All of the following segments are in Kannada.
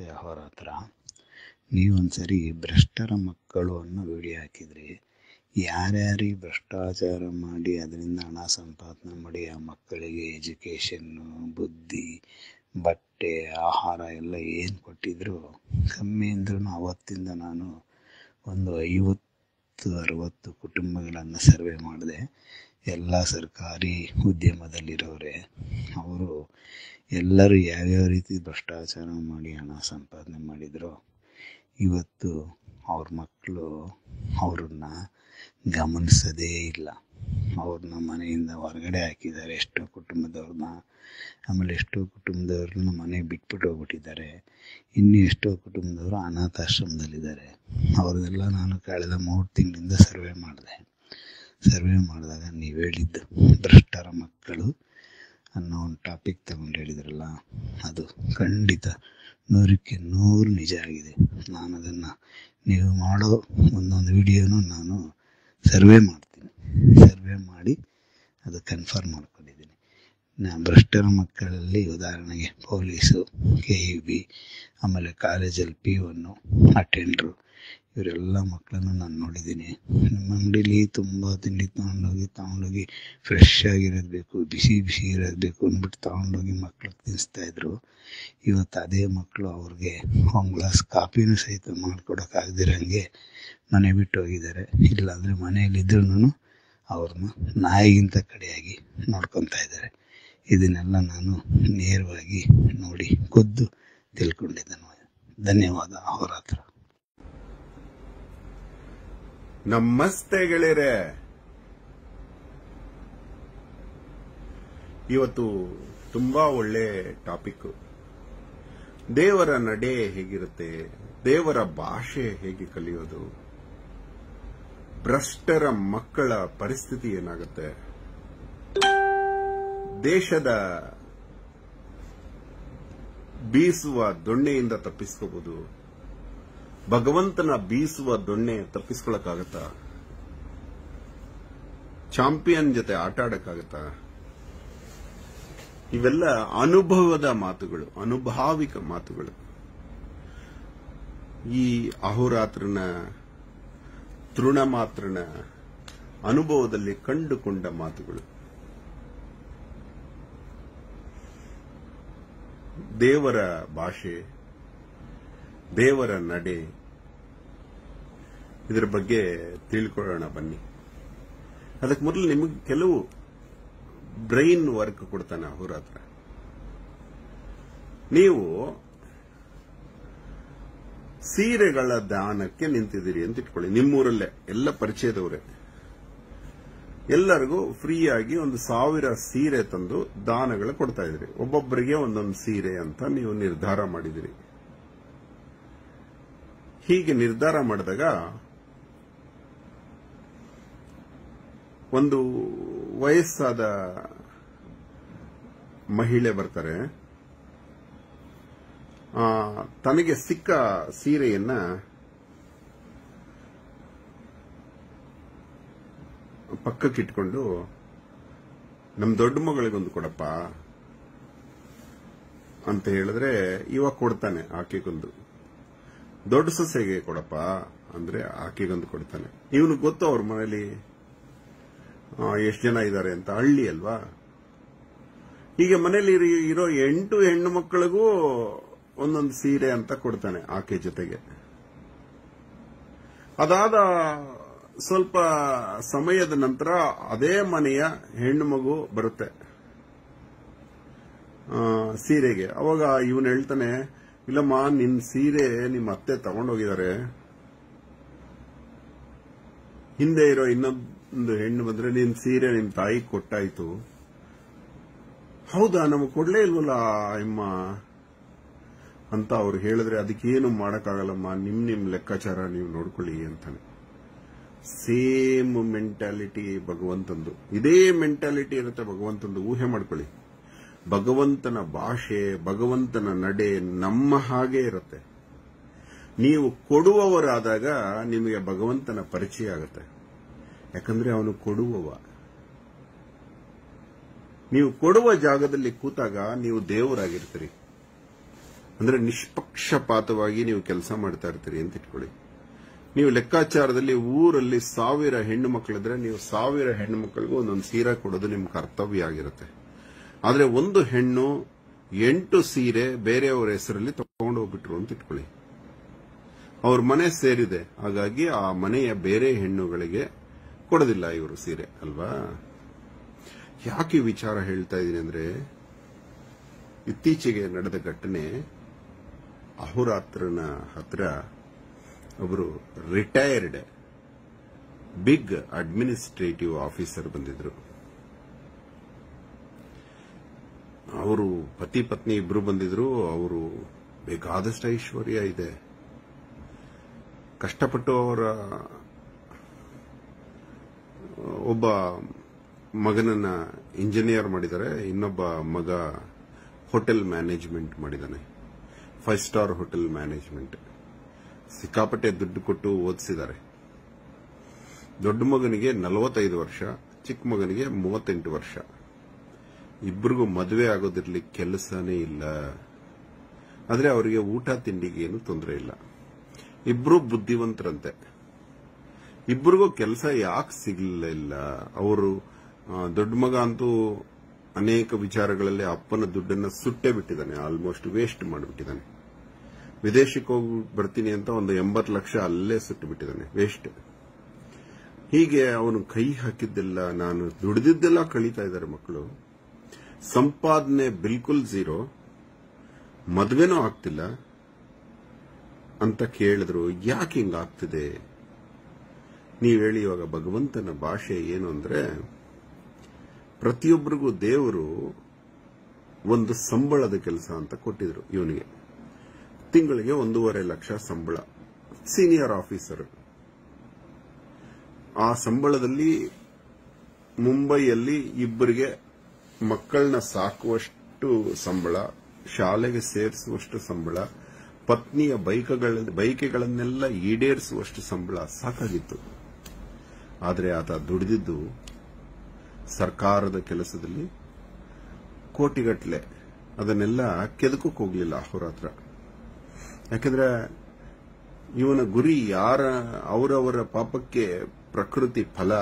ಮತ್ತೆ ಅಹೋರಾತ್ರ. ನೀವೊಂದ್ಸರಿ ಭ್ರಷ್ಟರ ಮಕ್ಕಳು ಅನ್ನೋ ವಿಡಿಯೋ ಹಾಕಿದ್ರಿ, ಯಾರ್ಯಾರೀ ಭ್ರಷ್ಟಾಚಾರ ಮಾಡಿ ಅದರಿಂದ ಹಣ ಸಂಪಾದನೆ ಮಾಡಿ ಆ ಮಕ್ಕಳಿಗೆ ಎಜುಕೇಷನ್ನು, ಬುದ್ಧಿ, ಬಟ್ಟೆ, ಆಹಾರ ಎಲ್ಲ ಏನು ಕೊಟ್ಟಿದ್ರು ಕಮ್ಮಿ ಅಂದ್ರೂ ಅವತ್ತಿಂದ ನಾನು ಒಂದು 50-60 ಕುಟುಂಬಗಳನ್ನು ಸರ್ವೆ ಮಾಡಿದೆ. ಎಲ್ಲ ಸರ್ಕಾರಿ ಉದ್ಯಮದಲ್ಲಿರೋರೆ ಅವರು ಎಲ್ಲರೂ ಯಾವ್ಯಾವ ರೀತಿ ಭ್ರಷ್ಟಾಚಾರ ಮಾಡಿ ಹಣ ಸಂಪಾದನೆ ಮಾಡಿದ್ರು, ಇವತ್ತು ಅವ್ರ ಮಕ್ಕಳು ಅವ್ರನ್ನ ಗಮನಿಸೋದೇ ಇಲ್ಲ. ಅವ್ರನ್ನ ಮನೆಯಿಂದ ಹೊರಗಡೆ ಹಾಕಿದ್ದಾರೆ ಎಷ್ಟೋ ಕುಟುಂಬದವ್ರನ್ನ. ಆಮೇಲೆ ಎಷ್ಟೋ ಕುಟುಂಬದವ್ರನ್ನ ಮನೆ ಬಿಟ್ಬಿಟ್ಟು ಹೋಗ್ಬಿಟ್ಟಿದ್ದಾರೆ. ಇನ್ನೂ ಎಷ್ಟೋ ಕುಟುಂಬದವರು ಅನಾಥಾಶ್ರಮದಲ್ಲಿದ್ದಾರೆ. ಅವ್ರನ್ನೆಲ್ಲ ನಾನು ಕಳೆದ 3 ತಿಂಗಳಿಂದ ಸರ್ವೆ ಮಾಡಿದೆ. ಸರ್ವೆ ಮಾಡಿದಾಗ ನೀವು ಹೇಳಿದ್ದು ಭ್ರಷ್ಟರ ಮಕ್ಕಳು ಅನ್ನೋ ಒಂದು ಟಾಪಿಕ್ ತಗೊಂಡು ಹೇಳಿದ್ರಲ್ಲ, ಅದು ಖಂಡಿತ 100% ನಿಜ ಆಗಿದೆ. ನಾನು ಅದನ್ನು ನೀವು ಮಾಡೋ ಒಂದೊಂದು ವಿಡಿಯೋನೂ ನಾನು ಸರ್ವೆ ಮಾಡ್ತೀನಿ. ಸರ್ವೆ ಮಾಡಿ ಅದು ಕನ್ಫರ್ಮ್ ಮಾಡ್ಕೊಂಡಿದ್ದೀನಿ. ನಾನು ಭ್ರಷ್ಟರ ಮಕ್ಕಳಲ್ಲಿ ಉದಾಹರಣೆಗೆ ಪೊಲೀಸು, KEB, ಆಮೇಲೆ ಕಾಲೇಜಲ್ಲಿ P1 ಅಟೆಂಡ್ರು, ಇವರೆಲ್ಲ ಮಕ್ಕಳನ್ನು ನಾನು ನೋಡಿದ್ದೀನಿ. ನಿಮ್ಮ ಅಂಗಡಿಲಿ ತುಂಬ ತಿಂಡಿ ತಗೊಂಡೋಗಿ ಫ್ರೆಶ್ ಆಗಿರೋದು ಬೇಕು, ಬಿಸಿ ಬಿಸಿ ಇರೋದು ಬೇಕು ಅಂದ್ಬಿಟ್ಟು ತಗೊಂಡೋಗಿ ಮಕ್ಕಳಿಗೆ ತಿನ್ನಿಸ್ತಾಯಿದ್ರು. ಇವತ್ತು ಅದೇ ಮಕ್ಕಳು ಅವ್ರಿಗೆ 1 ಗ್ಲಾಸ್ ಕಾಫಿನೂ ಸಹಿತ ಮಾಡಿಕೊಡೋಕ್ಕಾಗದಿರಂಗೆ ಮನೆ ಬಿಟ್ಟು ಹೋಗಿದ್ದಾರೆ. ಇಲ್ಲಾಂದರೆ ಮನೆಯಲ್ಲಿದ್ರೂ ಅವ್ರನ್ನ ನಾಯಿಗಿಂತ ಕಡೆಯಾಗಿ ನೋಡ್ಕೊತಾ ಇದ್ದಾರೆ. ಇದನ್ನೆಲ್ಲ ನಾನು ನೇರವಾಗಿ ನೋಡಿ ಖುದ್ದು ತಿಳ್ಕೊಂಡಿದ್ದೇನೆ. ಧನ್ಯವಾದ. ಅಹೋರಾತ್ರ. ನಮಸ್ತೆ ಗೆಳೆಯರೇ. ಇವತ್ತು ತುಂಬಾ ಒಳ್ಳೆ ಟಾಪಿಕ್. ದೇವರ ನಡೆ ಹೇಗಿರುತ್ತೆ, ದೇವರ ಭಾಷೆ ಹೇಗೆ ಕಲಿಯೋದು, ಭ್ರಷ್ಟರ ಮಕ್ಕಳ ಪರಿಸ್ಥಿತಿ ಏನಾಗುತ್ತೆ, ದೇಶದ ಬೀಸುವ ದೊಣ್ಣೆಯಿಂದ ತಪ್ಪಿಸ್ಕೋಬಹುದು, ಭಗವಂತನ ಬೀಸುವ ದೊಣ್ಣೆ ತಪ್ಪಿಸ್ಕೊಳಕ್ಕಾಗತ್ತಾ, ಚಾಂಪಿಯನ್ ಜೊತೆ ಆಟ ಆಡಕ್ಕಾಗತ್ತಾ? ಇವೆಲ್ಲ ಅನುಭವದ ಮಾತುಗಳು, ಅನುಭಾವಿಕ ಮಾತುಗಳು. ಈ ಅಹೋರಾತ್ರನ ತೃಣಮಾತ್ರನ ಅನುಭವದಲ್ಲಿ ಕಂಡುಕೊಂಡ ಮಾತುಗಳು. ದೇವರ ಭಾಷೆ, ದೇವರ ನಡೆ, ಇದರ ಬಗ್ಗೆ ತಿಳ್ಕೊಳ್ಳೋಣ ಬನ್ನಿ. ಅದಕ್ಕೆ ಮೊದಲು ನಿಮಗೆ ಕೆಲವು ಬ್ರೈನ್ ವರ್ಕ್ ಕೊಡ್ತಾನೆ ಅಹೋರಾತ್ರ. ನೀವು ಸೀರೆಗಳ ದಾನಕ್ಕೆ ನಿಂತಿದ್ದೀರಿ ಅಂತ ಇಟ್ಕೊಳ್ಳಿ. ನಿಮ್ಮೂರಲ್ಲೇ ಎಲ್ಲ ಪರಿಚಯದವರೇ, ಎಲ್ಲರಿಗೂ ಫ್ರೀಯಾಗಿ 1,000 ಸೀರೆ ತಂದು ದಾನಗಳು ಕೊಡ್ತಾ ಇದ್ರಿ. ಒಬ್ಬೊಬ್ಬರಿಗೆ ಒಂದೊಂದು ಸೀರೆ ಅಂತ ನೀವು ನಿರ್ಧಾರ ಮಾಡಿದಿರಿ. ಹೀಗೆ ನಿರ್ಧಾರ ಮಾಡಿದಾಗ ಒಂದು ವಯಸ್ಸಾದ ಮಹಿಳೆ ಬರ್ತಾರೆ. ತನಗೆ ಸಿಕ್ಕ ಸೀರೆಯನ್ನ ಪಕ್ಕಕ್ಕಿಟ್ಕೊಂಡು, ನಮ್ಮ ದೊಡ್ಡ ಮಗಳಿಗೊಂದು ಕೊಡಪ್ಪ ಅಂತ ಹೇಳಿದ್ರೆ ಇವಾಗ ಕೊಡ್ತಾನೆ ಆಕೆಗೊಂದು. ದೊಡ್ಡ ಸೊಸೆಗೆ ಕೊಡಪ್ಪ ಅಂದ್ರೆ ಆಕೆಗೊಂದು ಕೊಡ್ತಾನೆ. ಇವನು ಗೊತ್ತು ಅವ್ರ ಮನೇಲಿ ಎಷ್ಟು ಜನ ಇದ್ದಾರೆ ಅಂತ, ಹಳ್ಳಿ ಅಲ್ವಾ. ಹೀಗೆ ಮನೇಲಿ ಇರೋ 8 ಹೆಣ್ಣು ಮಕ್ಕಳಿಗೂ ಒಂದೊಂದು ಸೀರೆ ಅಂತ ಕೊಡ್ತಾನೆ ಆಕೆ ಜೊತೆಗೆ. ಅದಾದ ಸ್ವಲ್ಪ ಸಮಯದ ನಂತರ ಅದೇ ಮನೆಯ ಹೆಣ್ಣು ಮಗು ಬರುತ್ತೆ ಸೀರೆಗೆ. ಅವಾಗ ಇವನು ಹೇಳ್ತಾನೆ, ಇಲ್ಲಮ್ಮ ನಿನ್ನ ಸೀರೆ ನಿಮ್ಮ ಅತ್ತೆ ತಗೊಂಡೋಗಿದ್ದಾರೆ, ಹಿಂದೆ ಇರೋ ಇನ್ನೊಂದು ಹೆಣ್ಣು ಬಂದ್ರೆ ನಿನ್ನ ಸೀರೆ ನಿಮ್ಮ ತಾಯಿ ಕೊಟ್ಟಾಯ್ತು. ಹೌದಾ, ನಮಗೆ ಕೊಡ್ಲೇ ಇಲ್ವಲ್ಲ ಅಮ್ಮ ಅಂತ ಅವ್ರು ಹೇಳಿದ್ರೆ, ಅದಕ್ಕೇನು ಮಾಡಕ್ಕಾಗಲ್ಲಮ್ಮ, ನಿಮ್ ಲೆಕ್ಕಾಚಾರ ನೀವು ನೋಡ್ಕೊಳ್ಳಿ ಅಂತಾನೆ. ಸೇಮ್ ಮೆಂಟಾಲಿಟಿ ಭಗವಂತಂದು, ಇದೇ ಮೆಂಟಾಲಿಟಿ ಇರುತ್ತೆ ಭಗವಂತಂದು. ಊಹೆ ಮಾಡ್ಕೊಳ್ಳಿ, ಭಗವಂತನ ಭಾಷೆ, ಭಗವಂತನ ನಡೆ ನಮ್ಮ ಹಾಗೆ ಇರುತ್ತೆ. ನೀವು ಕೊಡುವವರಾದಾಗ ನಿಮಗೆ ಭಗವಂತನ ಪರಿಚಯ ಆಗುತ್ತೆ. ಯಾಕಂದ್ರೆ ಅವನು ಕೊಡುವವ. ನೀವು ಕೊಡುವ ಜಾಗದಲ್ಲಿ ಕೂತಾಗ ನೀವು ದೇವರಾಗಿರ್ತೀರಿ. ಅಂದ್ರೆ ನಿಷ್ಪಕ್ಷಪಾತವಾಗಿ ನೀವು ಕೆಲಸ ಮಾಡ್ತಾ ಇರ್ತೀರಿ ಅಂತ ಇಟ್ಕೊಳ್ಳಿ. ನೀವು ಲೆಕ್ಕಾಚಾರದಲ್ಲಿ ಊರಲ್ಲಿ 1000 ಹೆಣ್ಣು ಮಕ್ಕಳಿದ್ರೆ ನೀವು 1000 ಹೆಣ್ಣು ಮಕ್ಕಳಿಗೂ ಒಂದೊಂದು ಸೀರೆ ಕೊಡೋದು ನಿಮ್ಮ ಕರ್ತವ್ಯ ಆಗಿರುತ್ತೆ. ಆದರೆ ಒಂದು ಹೆಣ್ಣು 8 ಸೀರೆ ಬೇರೆಯವರ ಹೆಸರಲ್ಲಿ ತಗೊಂಡು ಹೋಗ್ಬಿಟ್ರು ಅಂತ ಇಟ್ಕೊಳ್ಳಿ. ಅವ್ರ ಮನೆ ಸೇರಿದೆ, ಹಾಗಾಗಿ ಆ ಮನೆಯ ಬೇರೆ ಹೆಣ್ಣುಗಳಿಗೆ ಕೊಡೋದಿಲ್ಲ ಇವರು ಸೀರೆ ಅಲ್ವಾ. ಯಾಕೆ ವಿಚಾರ ಹೇಳ್ತಾ ಇದೀನಿ ಅಂದ್ರೆ, ಇತ್ತೀಚೆಗೆ ನಡೆದ ಘಟನೆ, ಅಹೋರಾತ್ರನ ಹತ್ರ ಒಬ್ಬರು ರಿಟೈರ್ಡ್ ಬಿಗ್ ಅಡ್ಮಿನಿಸ್ಟ್ರೇಟಿವ್ ಆಫೀಸರ್ ಬಂದಿದ್ರು. ಅವರು ಪತಿ ಪತ್ನಿ ಇಬ್ರು ಬಂದಿದ್ರು. ಅವರು ಬೇಕಾದಷ್ಟು ಐಶ್ವರ್ಯ ಇದೆ, ಕಷ್ಟಪಟ್ಟು ಅವರ ಒಬ್ಬ ಮಗನನ್ನ ಇಂಜಿನಿಯರ್ ಮಾಡಿದ್ದಾರೆ, ಇನ್ನೊಬ್ಬ ಮಗ ಹೋಟೆಲ್ ಮ್ಯಾನೇಜ್ಮೆಂಟ್ ಮಾಡಿದ್ದಾನೆ, 5 ಸ್ಟಾರ್ ಹೋಟೆಲ್ ಮ್ಯಾನೇಜ್ಮೆಂಟ್, ಸಿಕ್ಕಾಪಟ್ಟೆ ದುಡ್ಡು ಕೊಟ್ಟು ಓದಿಸಿದ್ದಾರೆ. ದೊಡ್ಡ ಮಗನಿಗೆ 45 ವರ್ಷ, ಚಿಕ್ಕ ಮಗನಿಗೆ 38 ವರ್ಷ. ಇಬ್ಬರಿಗೂ ಮದುವೆ ಆಗೋದಿರಲಿ, ಕೆಲಸನೇ ಇಲ್ಲ. ಆದರೆ ಅವರಿಗೆ ಊಟ ತಿಂಡಿಗೆ ಏನು ತೊಂದರೆ ಇಲ್ಲ. ಇಬ್ಬರು ಬುದ್ಧಿವಂತರಂತೆ. ಇಬ್ಬರಿಗೂ ಕೆಲಸ ಯಾಕೆ ಸಿಗಲಿಲ್ಲ? ಅವರು ದೊಡ್ಡ ಮಗ ಅಂತೂ ಅನೇಕ ವಿಚಾರಗಳಲ್ಲಿ ಅಪ್ಪನ ದುಡ್ಡನ್ನು ಸುಟ್ಟೇ ಬಿಟ್ಟಿದ್ದಾನೆ, ಆಲ್ಮೋಸ್ಟ್ ವೇಸ್ಟ್ ಮಾಡಿಬಿಟ್ಟಿದ್ದಾನೆ. ವಿದೇಶಕ್ಕೆ ಹೋಗಿ ಬರ್ತೀನಿ ಅಂತ ಒಂದು 80 ಲಕ್ಷ ಅಲ್ಲೇ ಸುಟ್ಟು ಬಿಟ್ಟಿದ್ದಾನೆ, ವೇಸ್ಟ್. ಹೀಗೆ ಅವನು ಕೈ ಹಾಕಿದ್ದೆಲ್ಲ, ನಾನು ದುಡಿದಿದ್ದೆಲ್ಲ ಕಳೀತಾ ಇದ್ದಾರೆ ಮಕ್ಕಳು. ಸಂಪಾದನೆ ಬಿಲ್ಕುಲ್ ಝೀರೋ, ಮದುವೆನೂ ಆಗ್ತಿಲ್ಲ ಅಂತ ಕೇಳಿದ್ರು. ಯಾಕೆ ಹಿಂಗಾಗ್ತಿದೆ ನೀವು ಹೇಳಿ? ಇವಾಗ ಭಗವಂತನ ಭಾಷೆ ಏನು ಅಂದ್ರೆ, ಪ್ರತಿಯೊಬ್ಬರಿಗೂ ದೇವರು ಒಂದು ಸಂಬಳದ ಕೆಲಸ ಅಂತ ಕೊಟ್ಟಿದ್ರು. ಇವನಿಗೆ ತಿಂಗಳಿಗೆ 1.5 ಲಕ್ಷ ಸಂಬಳ, ಸೀನಿಯರ್ ಆಫೀಸರ್. ಆ ಸಂಬಳದಲ್ಲಿ ಮುಂಬೈಯಲ್ಲಿ ಇಬ್ಬರಿಗೆ ಮಕ್ಕಳನ್ನ ಸಾಕುವಷ್ಟು ಸಂಬಳ, ಶಾಲೆಗೆ ಸೇರಿಸುವಷ್ಟು ಸಂಬಳ, ಪತ್ನಿಯ ಬೈಕೆಗಳನ್ನೆಲ್ಲ ಈಡೇರಿಸುವಷ್ಟು ಸಂಬಳ ಸಾಕಾಗಿತ್ತು. ಆದರೆ ಆತ ದುಡಿದಿದ್ದು ಸರ್ಕಾರದ ಕೆಲಸದಲ್ಲಿ ಕೋಟಿಗಟ್ಟಲೆ. ಅದನ್ನೆಲ್ಲ ಕೆದಕಕ್ಕೆ ಹೋಗಲಿಲ್ಲ ಅಹೋರಾತ್ರ. ಯಾಕೆಂದ್ರೆ ಇವನ ಗುರಿ ಅವರವರ ಪಾಪಕ್ಕೆ ಪ್ರಕೃತಿ ಫಲ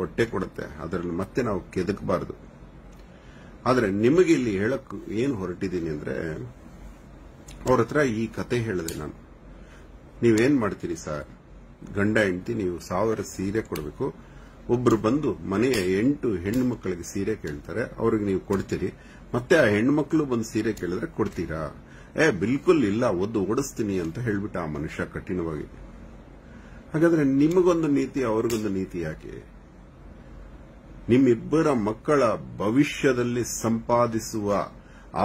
ಕೊಟ್ಟೆ ಕೊಡುತ್ತೆ, ಅದರಲ್ಲಿ ಮತ್ತೆ ನಾವು ಕೆದಕಬಾರದು. ಆದರೆ ನಿಮಗೆ ಇಲ್ಲಿ ಹೇಳಕ್ ಏನು ಹೊರಟಿದ್ದೀನಿ ಅಂದ್ರೆ, ಅವ್ರ ಹತ್ರ ಈ ಕತೆ ಹೇಳಿದೆ ನಾನು. ನೀವೇನ್ ಮಾಡ್ತೀರಿ ಸರ್? ಗಂಡ ಹೆಂಡತಿ ನೀವು 1000 ಸೀರೆ ಕೊಡಬೇಕು. ಒಬ್ರು ಬಂದು ಮನೆಯ 8 ಹೆಣ್ಣು ಮಕ್ಕಳಿಗೆ ಸೀರೆ ಕೇಳ್ತಾರೆ, ಅವ್ರಿಗೆ ನೀವು ಕೊಡ್ತೀರಿ. ಮತ್ತೆ ಆ ಹೆಣ್ಮಕ್ಳು ಬಂದು ಸೀರೆ ಕೇಳಿದ್ರೆ ಕೊಡ್ತೀರಾ? ಬಿಲ್ಕುಲ್ ಇಲ್ಲ, ಒದ್ದು ಓಡಿಸ್ತೀನಿ ಅಂತ ಹೇಳ್ಬಿಟ್ಟು ಆ ಮನುಷ್ಯ ಕಠಿಣವಾಗಿ. ಹಾಗಾದ್ರೆ ನಿಮಗೊಂದು ನೀತಿ, ಅವ್ರಿಗೊಂದು ನೀತಿ ಯಾಕೆ? ನಿಮ್ಮಿಬ್ಬರ ಮಕ್ಕಳ ಭವಿಷ್ಯದಲ್ಲಿ ಸಂಪಾದಿಸುವ,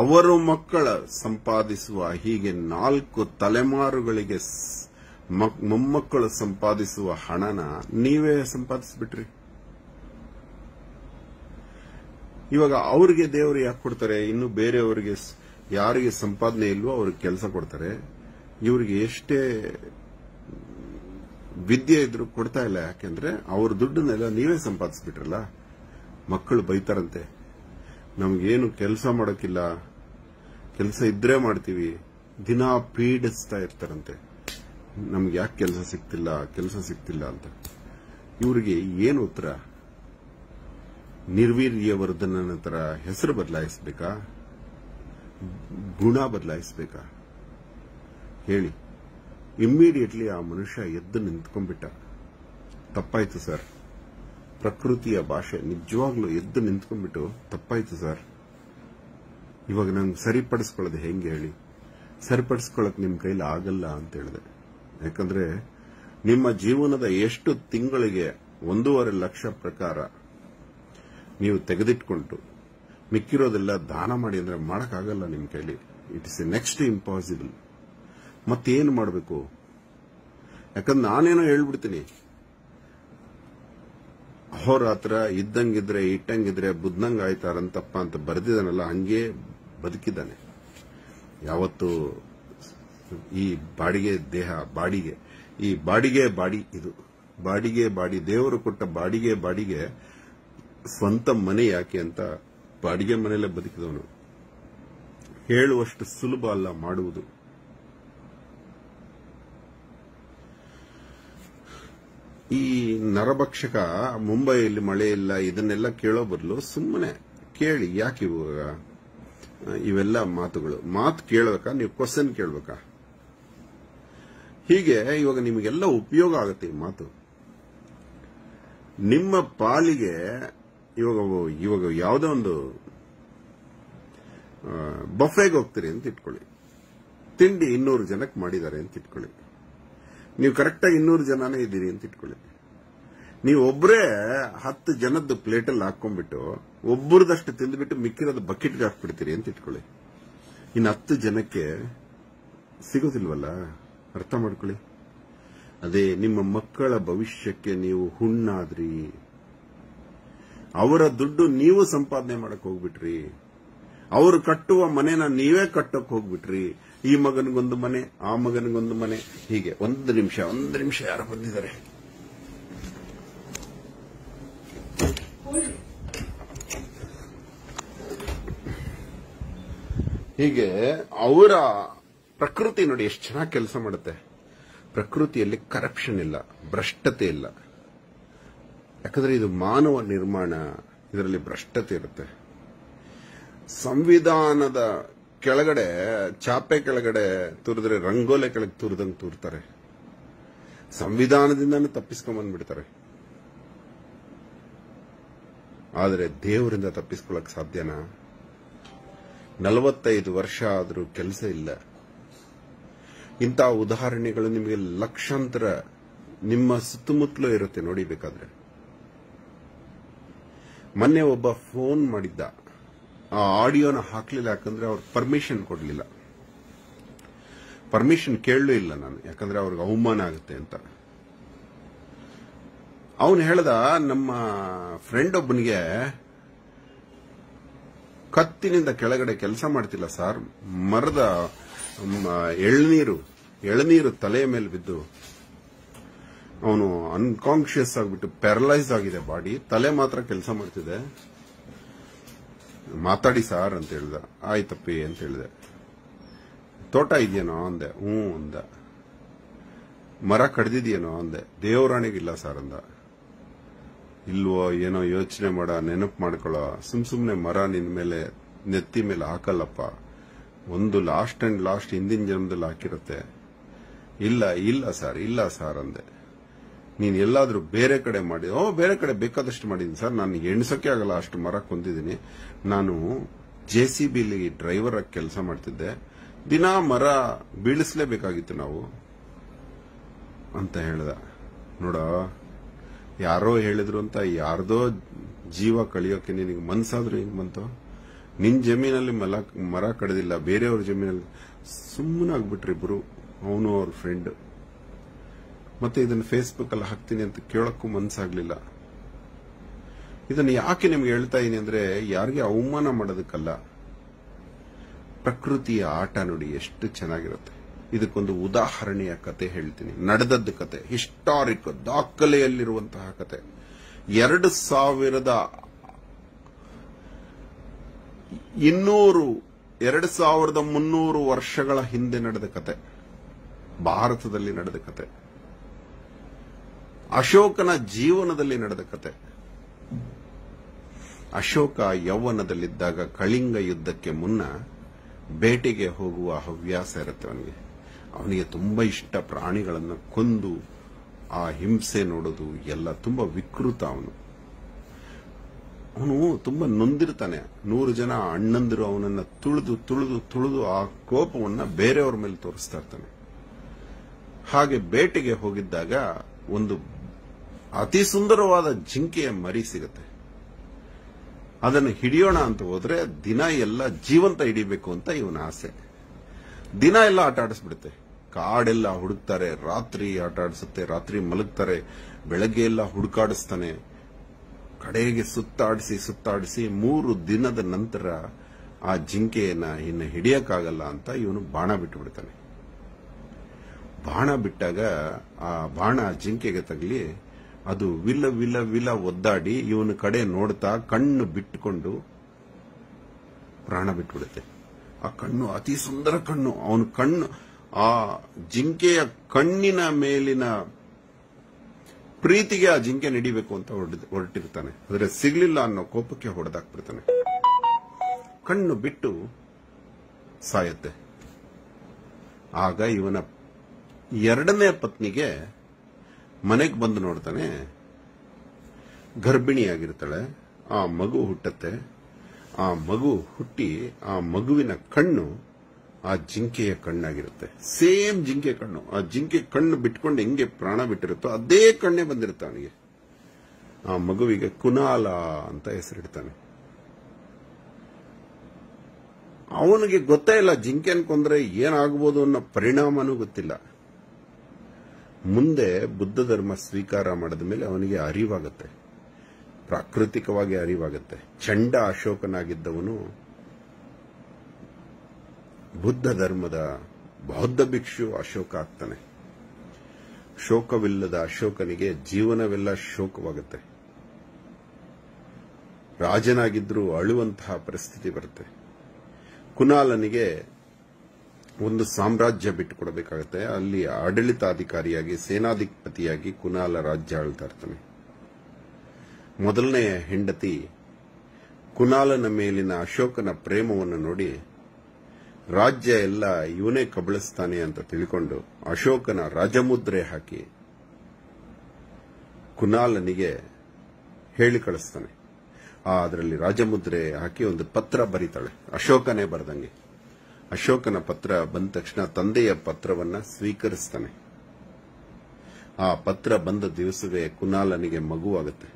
ಅವರು ಮಕ್ಕಳ ಸಂಪಾದಿಸುವ, ಹೀಗೆ 4 ತಲೆಮಾರುಗಳಿಗೆ ಮೊಮ್ಮಕ್ಕಳು ಸಂಪಾದಿಸುವ ಹಣನ ನೀವೇ ಸಂಪಾದಿಸಿಬಿಟ್ರಿ. ಇವಾಗ ಅವ್ರಿಗೆ ದೇವರು ಯಾಕೆ ಕೊಡ್ತಾರೆ? ಇನ್ನು ಬೇರೆಯವರಿಗೆ ಯಾರಿಗೆ ಸಂಪಾದನೆ ಇಲ್ವೋ ಅವ್ರಿಗೆ ಕೆಲಸ ಕೊಡ್ತಾರೆ. ಇವರಿಗೆ ಎಷ್ಟೇ ವಿದ್ಯೆ ಇದ್ರೂ ಕೊಡ್ತಾ ಇಲ್ಲ. ಯಾಕೆಂದ್ರೆ ಅವ್ರ ದುಡ್ಡನ್ನೆಲ್ಲ ನೀವೇ ಸಂಪಾದಿಸಿಬಿಟ್ರಲ್ಲ. ಮಕ್ಕಳು ಬೈತಾರಂತೆ, ನಮಗೇನು ಕೆಲಸ ಮಾಡೋಕ್ಕಿಲ್ಲ, ಕೆಲಸ ಇದ್ರೆ ಮಾಡ್ತೀವಿ. ದಿನ ಪೀಡಿಸ್ತಾ ಇರ್ತಾರಂತೆ, ನಮ್ಗೆ ಯಾಕೆ ಕೆಲಸ ಸಿಗ್ತಿಲ್ಲ ಅಂತ. ಇವರಿಗೆ ಏನು ಉತ್ತರ? ನಿರ್ವೀರ್ಯವರ್ಧನ ತರ ಹೆಸರು ಬದಲಾಯಿಸಬೇಕಾ, ಗುಣ ಬದಲಾಯಿಸಬೇಕಾ ಹೇಳಿ? ಇಮ್ಮಿಡಿಯೇಟ್ಲಿ ಆ ಮನುಷ್ಯ ಎದ್ದು ನಿಂತ್ಕೊಂಡ್ಬಿಟ್ಟ. ತಪ್ಪಾಯ್ತು ಸರ್, ಪ್ರಕೃತಿಯ ಭಾಷೆ ನಿಜವಾಗ್ಲೂ ಎದ್ದು ನಿಂತ್ಕೊಂಡ್ಬಿಟ್ಟು, ತಪ್ಪಾಯ್ತು ಸರ್, ಇವಾಗ ನಾನು ಸರಿಪಡಿಸ್ಕೊಳ್ಳೋದು ಹೆಂಗೆ ಹೇಳಿ? ಸರಿಪಡಿಸ್ಕೊಳ್ಳೋಕೆ ನಿಮ್ಮ ಕೈಲಿ ಆಗಲ್ಲ ಅಂತ ಹೇಳಿದೆ. ಯಾಕಂದ್ರೆ ನಿಮ್ಮ ಜೀವನದ ಎಷ್ಟು ತಿಂಗಳಿಗೆ 1.5 ಲಕ್ಷ ಪ್ರಕಾರ ನೀವು ತೆಗೆದಿಟ್ಕೊಂಡು ಮಿಕ್ಕಿರೋದೆಲ್ಲ ದಾನ ಮಾಡಿ ಅಂದ್ರೆ ಮಾಡೋಕ್ಕಾಗಲ್ಲ ನಿಮ್ಮ ಕೈಲಿ. It is next impossible. ಮತ್ತೇನು ಮಾಡಬೇಕು? ಯಾಕಂದ್ರೆ ನಾನೇನೋ ಹೇಳ್ಬಿಡ್ತೀನಿ, ಅಹೋರಾತ್ರ ಇದ್ದಂಗಿದ್ರೆ ಇಟ್ಟಂಗಿದ್ರೆ ಬುದ್ಧಂಗ್ ಆಯ್ತಾರಂತಪ್ಪ ಅಂತ ಬರೆದಿದ್ದಾನಲ್ಲ, ಹಂಗೆ ಬದುಕಿದ್ದಾನೆ. ಯಾವತ್ತು ಈ ಬಾಡಿಗೆ ದೇಹ, ಬಾಡಿಗೆ, ಈ ಬಾಡಿಗೆ ಬಾಡಿ, ಇದು ಬಾಡಿಗೆ ಬಾಡಿ, ದೇವರು ಕೊಟ್ಟ ಬಾಡಿಗೆ ಬಾಡಿಗೆ. ಸ್ವಂತ ಮನೆ ಯಾಕೆ ಅಂತ ಬಾಡಿಗೆ ಮನೆಯಲ್ಲೇ ಬದುಕಿದವನು. ಹೇಳುವಷ್ಟು ಸುಲಭ ಅಲ್ಲ ಮಾಡುವುದು. ಈ ನರಭಕ್ಷಕ ಮುಂಬೈಯಲ್ಲಿ ಮಳೆ ಇಲ್ಲ ಇದನ್ನೆಲ್ಲ ಕೇಳೋ ಬದಲು ಸುಮ್ಮನೆ ಕೇಳಿ ಯಾಕೆ ಇವಾಗ ಇವೆಲ್ಲ ಮಾತುಗಳು ಮಾತು ಕೇಳಬೇಕಾ ನೀವು ಕ್ವೆಶ್ಚನ್ ಕೇಳಬೇಕಾ ಹೀಗೆ ಇವಾಗ ನಿಮಗೆಲ್ಲ ಉಪಯೋಗ ಆಗುತ್ತೆ ಈ ಮಾತು ನಿಮ್ಮ ಪಾಲಿಗೆ ಇವಾಗ ಯಾವುದೋ ಒಂದು ಬಫೆಗೆ ಹೋಗ್ತೀರಿ ಅಂತ ಇಟ್ಕೊಳ್ಳಿ ತಿಂಡಿ 200 ಜನಕ್ಕೆ ಮಾಡಿದ್ದಾರೆ ಅಂತ ಇಟ್ಕೊಳ್ಳಿ ನೀವು ಕರೆಕ್ಟ್ ಆಗಿ 200 ಜನನೇ ಇದ್ದೀರಿ ಅಂತ ಇಟ್ಕೊಳ್ಳಿ ನೀವು ಒಬ್ರೇ 10 ಜನದ ಪ್ಲೇಟ್ ಅಲ್ಲಿ ಹಾಕೊಂಡ್ಬಿಟ್ಟು ಒಬ್ಬರದಷ್ಟು ತಿಂದ್ಬಿಟ್ಟು ಮಿಕ್ಕಿರೋದು ಬಕೆಟ್ ಗೆ ಹಾಕ್ಬಿಡ್ತೀರಿ ಅಂತ ಇಟ್ಕೊಳ್ಳಿ ಇನ್ನು 10 ಜನಕ್ಕೆ ಸಿಗೋದಿಲ್ವಲ್ಲ ಅರ್ಥ ಮಾಡ್ಕೊಳ್ಳಿ ಅದೇ ನಿಮ್ಮ ಮಕ್ಕಳ ಭವಿಷ್ಯಕ್ಕೆ ನೀವು ಹುಣ್ಣಾದ್ರಿ ಅವರ ದುಡ್ಡು ನೀವು ಸಂಪಾದನೆ ಮಾಡಕ್ಕೆ ಹೋಗ್ಬಿಟ್ರಿ ಅವರು ಕಟ್ಟುವ ಮನೆನ ನೀವೇ ಕಟ್ಟಕ್ಕೆ ಹೋಗ್ಬಿಟ್ರಿ ಈ ಮಗನಿಗೊಂದು ಮನೆ ಆ ಮಗನಿಗೊಂದು ಮನೆ ಹೀಗೆ ಒಂದು ನಿಮಿಷ ಯಾರು ಬಂದಿದ್ದಾರೆ ಹೀಗೆ ಅವರ ಪ್ರಕೃತಿ ನೋಡಿ ಎಷ್ಟು ಚೆನ್ನಾಗಿ ಕೆಲಸ ಮಾಡುತ್ತೆ ಪ್ರಕೃತಿಯಲ್ಲಿ ಕರಪ್ಷನ್ ಇಲ್ಲ ಭ್ರಷ್ಟತೆ ಇಲ್ಲ ಯಾಕಂದ್ರೆ ಇದು ಮಾನವ ನಿರ್ಮಾಣ ಇದರಲ್ಲಿ ಭ್ರಷ್ಟತೆ ಇರುತ್ತೆ ಸಂವಿಧಾನದ ಕೆಳಗಡೆ ಚಾಪೆ ಕೆಳಗಡೆ ತುರಿದ್ರೆ ರಂಗೋಲೆ ಕೆಳಗೆ ತುರಿದಂಗೆ ತೂರ್ತಾರೆ ಸಂವಿಧಾನದಿಂದಾನೇ ತಪ್ಪಿಸ್ಕೊಂಡ್ ಬಂದ್ಬಿಡ್ತಾರೆ ಆದರೆ ದೇವರಿಂದ ತಪ್ಪಿಸ್ಕೊಳ್ಳಕ್ ಸಾಧ್ಯನಾ 45 ವರ್ಷ ಆದರೂ ಕೆಲಸ ಇಲ್ಲ ಇಂತಹ ಉದಾಹರಣೆಗಳು ನಿಮಗೆ ಲಕ್ಷಾಂತರ ನಿಮ್ಮ ಸುತ್ತಮುತ್ತಲೂ ಇರುತ್ತೆ ನೋಡಿಬೇಕಾದ್ರೆ ಮೊನ್ನೆ ಒಬ್ಬ ಫೋನ್ ಮಾಡಿದ್ದ ಆ ಆಡಿಯೋನ ಹಾಕಲಿಲ್ಲ ಯಾಕಂದ್ರೆ ಅವ್ರು ಪರ್ಮಿಷನ್ ಕೊಡಲಿಲ್ಲ ಪರ್ಮಿಷನ್ ಕೇಳಲೂ ಇಲ್ಲ ನಾನು ಯಾಕಂದ್ರೆ ಅವ್ರಿಗೆ ಅವಮಾನ ಆಗುತ್ತೆ ಅಂತ ಅವನು ಹೇಳ್ದ ನಮ್ಮ ಫ್ರೆಂಡ್ ಒಬ್ಬನಿಗೆ ಕತ್ತಿನಿಂದ ಕೆಳಗಡೆ ಕೆಲಸ ಮಾಡ್ತಿಲ್ಲ ಸರ್ ಮರದ ಎಳನೀರು ತಲೆಯ ಮೇಲೆ ಬಿದ್ದು ಅವನು ಅನ್ಕಾನ್ಶಿಯಸ್ ಆಗಿಬಿಟ್ಟು ಪ್ಯಾರಲೈಸ್ ಆಗಿದೆ ಬಾಡಿ ತಲೆ ಮಾತ್ರ ಕೆಲಸ ಮಾಡ್ತಿದೆ ಮಾತಾಡಿ ಸಾರ್ ಅಂತ ಹೇಳ್ದ ಆಯ್ತಪ್ಪಿ ಅಂತ ಹೇಳಿದೆ ತೋಟ ಇದೆಯೇನೋ ಅಂದೆ ಹ್ಞೂ ಅಂದ ಮರ ಕಡ್ದಿದ್ಯೇನೋ ಅಂದೆ ದೇವರಾಣಿಗಿಲ್ಲ ಸಾರ್ ಅಂದ ಇಲ್ವೋ ಏನೋ ಯೋಚನೆ ಮಾಡ ನೆನಪು ಮಾಡ್ಕೊಳ್ಳೋ ಸುಮ್ಮನೆ ಮರ ನಿನ್ ಮೇಲೆ ನೆತ್ತಿ ಮೇಲೆ ಹಾಕಲ್ಲಪ್ಪ ಒಂದು ಲಾಸ್ಟ್ ಅಂಡ್ ಲಾಸ್ಟ್ ಹಿಂದಿನ ಜನ್ಮದಲ್ಲಿ ಹಾಕಿರುತ್ತೆ ಇಲ್ಲ ಸರ್ ಅಂದೆ ನೀನ್ ಎಲ್ಲಾದ್ರೂ ಬೇರೆ ಕಡೆ ಮಾಡಿ ಬೇರೆ ಕಡೆ ಬೇಕಾದಷ್ಟು ಮಾಡಿದೀನಿ ಸರ್ ನಾನು ಎಣ್ಸೋಕೆ ಆಗಲ್ಲ ಅಷ್ಟು ಮರ ಕೊಂದಿದ್ದೀನಿ ನಾನು JCB ಡ್ರೈವರ್ ಆಗಿ ಕೆಲಸ ಮಾಡ್ತಿದ್ದೆ ದಿನಾ ಮರ ಬೀಳಿಸಲೇಬೇಕಾಗಿತ್ತು ನಾವು ಅಂತ ಹೇಳ್ದ ನೋಡ ಯಾರೋ ಹೇಳಿದ್ರು ಅಂತ ಯಾರ್ದೋ ಜೀವ ಕಳಿಯೋಕೆ ನಿನಗೆ ಮನ್ಸಾದ್ರೂ ಹೆಂಗ್ ಬಂತು ನಿನ್ ಜಮೀನಲ್ಲಿ ಮರ ಕಡ್ದಿಲ್ಲ ಬೇರೆಯವ್ರ ಜಮೀನಲ್ಲಿ ಸುಮ್ಮನಾಗ್ಬಿಟ್ರಿ ಇಬ್ರು ಅವನು ಅವ್ರ ಫ್ರೆಂಡ್ ಮತ್ತೆ ಇದನ್ನ ಫೇಸ್ಬುಕ್ ಅಲ್ಲಿ ಹಾಕ್ತೀನಿ ಅಂತ ಕೇಳಕ್ಕೂ ಮನ್ಸಾಗ್ಲಿಲ್ಲ ಇದನ್ನ ಯಾಕೆ ನಿಮ್ಗೆ ಹೇಳ್ತಾ ಇದೀನಿ ಅಂದ್ರೆ ಯಾರಿಗೆ ಅವಮಾನ ಮಾಡೋದಕ್ಕಲ್ಲ ಪ್ರಕೃತಿಯ ಆಟ ನೋಡಿ ಎಷ್ಟು ಚೆನ್ನಾಗಿರುತ್ತೆ ಇದಕ್ಕೊಂದು ಉದಾಹರಣೆಯ ಕತೆ ಹೇಳ್ತೀನಿ ನಡೆದದ್ದು ಕತೆ ಹಿಸ್ಟಾರಿಕ್ ದಾಖಲೆಯಲ್ಲಿರುವಂತಹ ಕತೆ 2300 ವರ್ಷಗಳ ಹಿಂದೆ ನಡೆದ ಕತೆ ಭಾರತದಲ್ಲಿ ನಡೆದ ಕತೆ ಅಶೋಕನ ಜೀವನದಲ್ಲಿ ನಡೆದ ಕತೆ ಅಶೋಕ ಯೌವನದಲ್ಲಿದ್ದಾಗ ಕಳಿಂಗ ಯುದ್ಧಕ್ಕೆ ಮುನ್ನ ಬೇಟೆಗೆ ಹೋಗುವ ಹವ್ಯಾಸ ಇರುತ್ತೆ ಅವನಿಗೆ ತುಂಬಾ ಇಷ್ಟ ಪ್ರಾಣಿಗಳನ್ನು ಕೊಂದು ಆ ಹಿಂಸೆ ನೋಡೋದು ಎಲ್ಲ ತುಂಬಾ ವಿಕೃತ ಅವನು ತುಂಬಾ ನೊಂದಿರ್ತಾನೆ 100 ಜನ ಅಣ್ಣಂದಿರು ಅವನನ್ನ ತುಳಿದು ಆ ಕೋಪವನ್ನ ಬೇರೆಯವ್ರ ಮೇಲೆ ತೋರಿಸ್ತಾ ಇರ್ತಾನೆ ಹಾಗೆ ಬೇಟೆಗೆ ಹೋಗಿದ್ದಾಗ ಒಂದು ಅತಿ ಸುಂದರವಾದ ಜಿಂಕೆಯ ಮರಿ ಸಿಗುತ್ತೆ ಅದನ್ನು ಹಿಡಿಯೋಣ ಅಂತ ಹೋದ್ರೆ ದಿನ ಎಲ್ಲ ಜೀವಂತ ಹಿಡಿಬೇಕು ಅಂತ ಇವನ ಆಸೆ ದಿನ ಎಲ್ಲ ಆಟ ಆಡಿಸ್ಬಿಡುತ್ತೆ ಕಾಡೆಲ್ಲ ಹುಡುಕ್ತಾರೆ ರಾತ್ರಿ ಆಟ ಆಡಿಸುತ್ತೆ ರಾತ್ರಿ ಮಲಗ್ತಾರೆ ಬೆಳಗ್ಗೆ ಎಲ್ಲ ಹುಡುಕಾಡಿಸ್ತಾನೆ ಕಡೆಗೆ ಸುತ್ತಾಡಿಸಿ 3 ದಿನದ ನಂತರ ಆ ಜಿಂಕೆಯನ್ನ ಇನ್ನು ಹಿಡಿಯಕ್ಕಾಗಲ್ಲ ಅಂತ ಇವನು ಬಾಣ ಬಿಟ್ಟು ಬಿಡ್ತಾನೆ ಬಾಣ ಬಿಟ್ಟಾಗ ಆ ಬಾಣ ಜಿಂಕೆಗೆ ತಗಲಿ ಅದು ವಿಲ ಒದ್ದಾಡಿ ಇವನ ಕಡೆ ನೋಡ್ತಾ ಕಣ್ಣು ಬಿಟ್ಟುಕೊಂಡು ಪ್ರಾಣ ಬಿಟ್ಬಿಡುತ್ತೆ ಆ ಕಣ್ಣು ಅತಿ ಸುಂದರ ಕಣ್ಣು ಅವನ ಕಣ್ಣು ಆ ಜಿಂಕೆಯ ಕಣ್ಣಿನ ಮೇಲಿನ ಪ್ರೀತಿಗೆ ಆ ಜಿಂಕೆ ನಡಿಬೇಕು ಅಂತ ಹೊರಟಿರ್ತಾನೆ. ಆದರೆ ಸಿಗಲಿಲ್ಲ ಅನ್ನೋ ಕೋಪಕ್ಕೆ ಹೊಡೆದಾಕ್ಬಿಡ್ತಾನೆ. ಕಣ್ಣು ಬಿಟ್ಟು ಸಾಯುತ್ತೆ. ಆಗ ಇವನ ಎರಡನೇ ಪತ್ನಿಗೆ ಮನೆಗೆ ಬಂದು ನೋಡ್ತಾನೆ, ಗರ್ಭಿಣಿಯಾಗಿರ್ತಾಳೆ. ಆ ಮಗು ಹುಟ್ಟತ್ತೆ. ಆ ಮಗು ಹುಟ್ಟಿ ಆ ಮಗುವಿನ ಕಣ್ಣು ಆ ಜಿಂಕೆಯ ಕಣ್ಣಾಗಿರುತ್ತೆ. ಸೇಮ್ ಜಿಂಕೆ ಕಣ್ಣು. ಆ ಜಿಂಕೆ ಕಣ್ಣು ಬಿಟ್ಕೊಂಡು ಹೆಂಗೆ ಪ್ರಾಣ ಬಿಟ್ಟಿರುತ್ತೋ ಅದೇ ಕಣ್ಣೇ ಬಂದಿರುತ್ತೆ ಅವನಿಗೆ. ಆ ಮಗುವಿಗೆ ಕುನಾಲ ಅಂತ ಹೆಸರಿಡ್ತಾನೆ. ಅವನಿಗೆ ಗೊತ್ತೇ ಇಲ್ಲ ಜಿಂಕೆ ಅನ್ಕೊಂಡ್ರೆ ಏನಾಗಬಹುದು ಅನ್ನೋ ಪರಿಣಾಮನೂ ಗೊತ್ತಿಲ್ಲ. ಮುಂದೆ ಬುದ್ಧ ಧರ್ಮ ಸ್ವೀಕಾರ ಮಾಡಿದ ಮೇಲೆ ಅವನಿಗೆ ಅರಿವಾಗುತ್ತೆ, ಪ್ರಾಕೃತಿಕವಾಗಿ ಅರಿವಾಗುತ್ತೆ. ಚಂಡ ಅಶೋಕನಾಗಿದ್ದವನು ಬುದ್ಧ ಧರ್ಮದ ಬೌದ್ಧ ಭಿಕ್ಷು ಅಶೋಕ ಆಗ್ತಾನೆ. ಶೋಕವಿಲ್ಲದ ಅಶೋಕನಿಗೆ ಜೀವನವೆಲ್ಲ ಶೋಕವಾಗುತ್ತೆ. ರಾಜನಾಗಿದ್ರೂ ಅಳುವಂತಹ ಪರಿಸ್ಥಿತಿ ಬರುತ್ತೆ. ಕುನಾಲನಿಗೆ ಒಂದು ಸಾಮ್ರಾಜ್ಯ ಬಿಟ್ಟುಕೊಡಬೇಕಾಗುತ್ತೆ. ಅಲ್ಲಿ ಆಡಳಿತಾಧಿಕಾರಿಯಾಗಿ ಸೇನಾಧಿಪತಿಯಾಗಿ ಕುನಾಲ ರಾಜ್ಯ ಆಳ್ತಾ ಇರ್ತಾನೆ. ಮೊದಲನೆಯ ಹೆಂಡತಿ ಕುನಾಲನ ಮೇಲಿನ ಅಶೋಕನ ಪ್ರೇಮವನ್ನು ನೋಡಿ ರಾಜ್ಯ ಎಲ್ಲ ಇವನೇ ಕಬಳಿಸ್ತಾನೆ ಅಂತ ತಿಳ್ಕೊಂಡು ಅಶೋಕನ ರಾಜಮುದ್ರೆ ಹಾಕಿ ಕುನಾಲನಿಗೆ ಹೇಳಿ ಕಳಿಸ್ತಾನೆ. ಅದರಲ್ಲಿ ರಾಜಮುದ್ರೆ ಹಾಕಿ ಒಂದು ಪತ್ರ ಬರೀತಾಳೆ, ಅಶೋಕನೇ ಬರೆದಂಗೆ. ಅಶೋಕನ ಪತ್ರ ಬಂದ ತಕ್ಷಣ ತಂದೆಯ ಪತ್ರವನ್ನ ಸ್ವೀಕರಿಸ್ತಾನೆ. ಆ ಪತ್ರ ಬಂದ ದಿವಸವೇ ಕುನಾಲನಿಗೆ ಮಗುವಾಗುತ್ತೆ.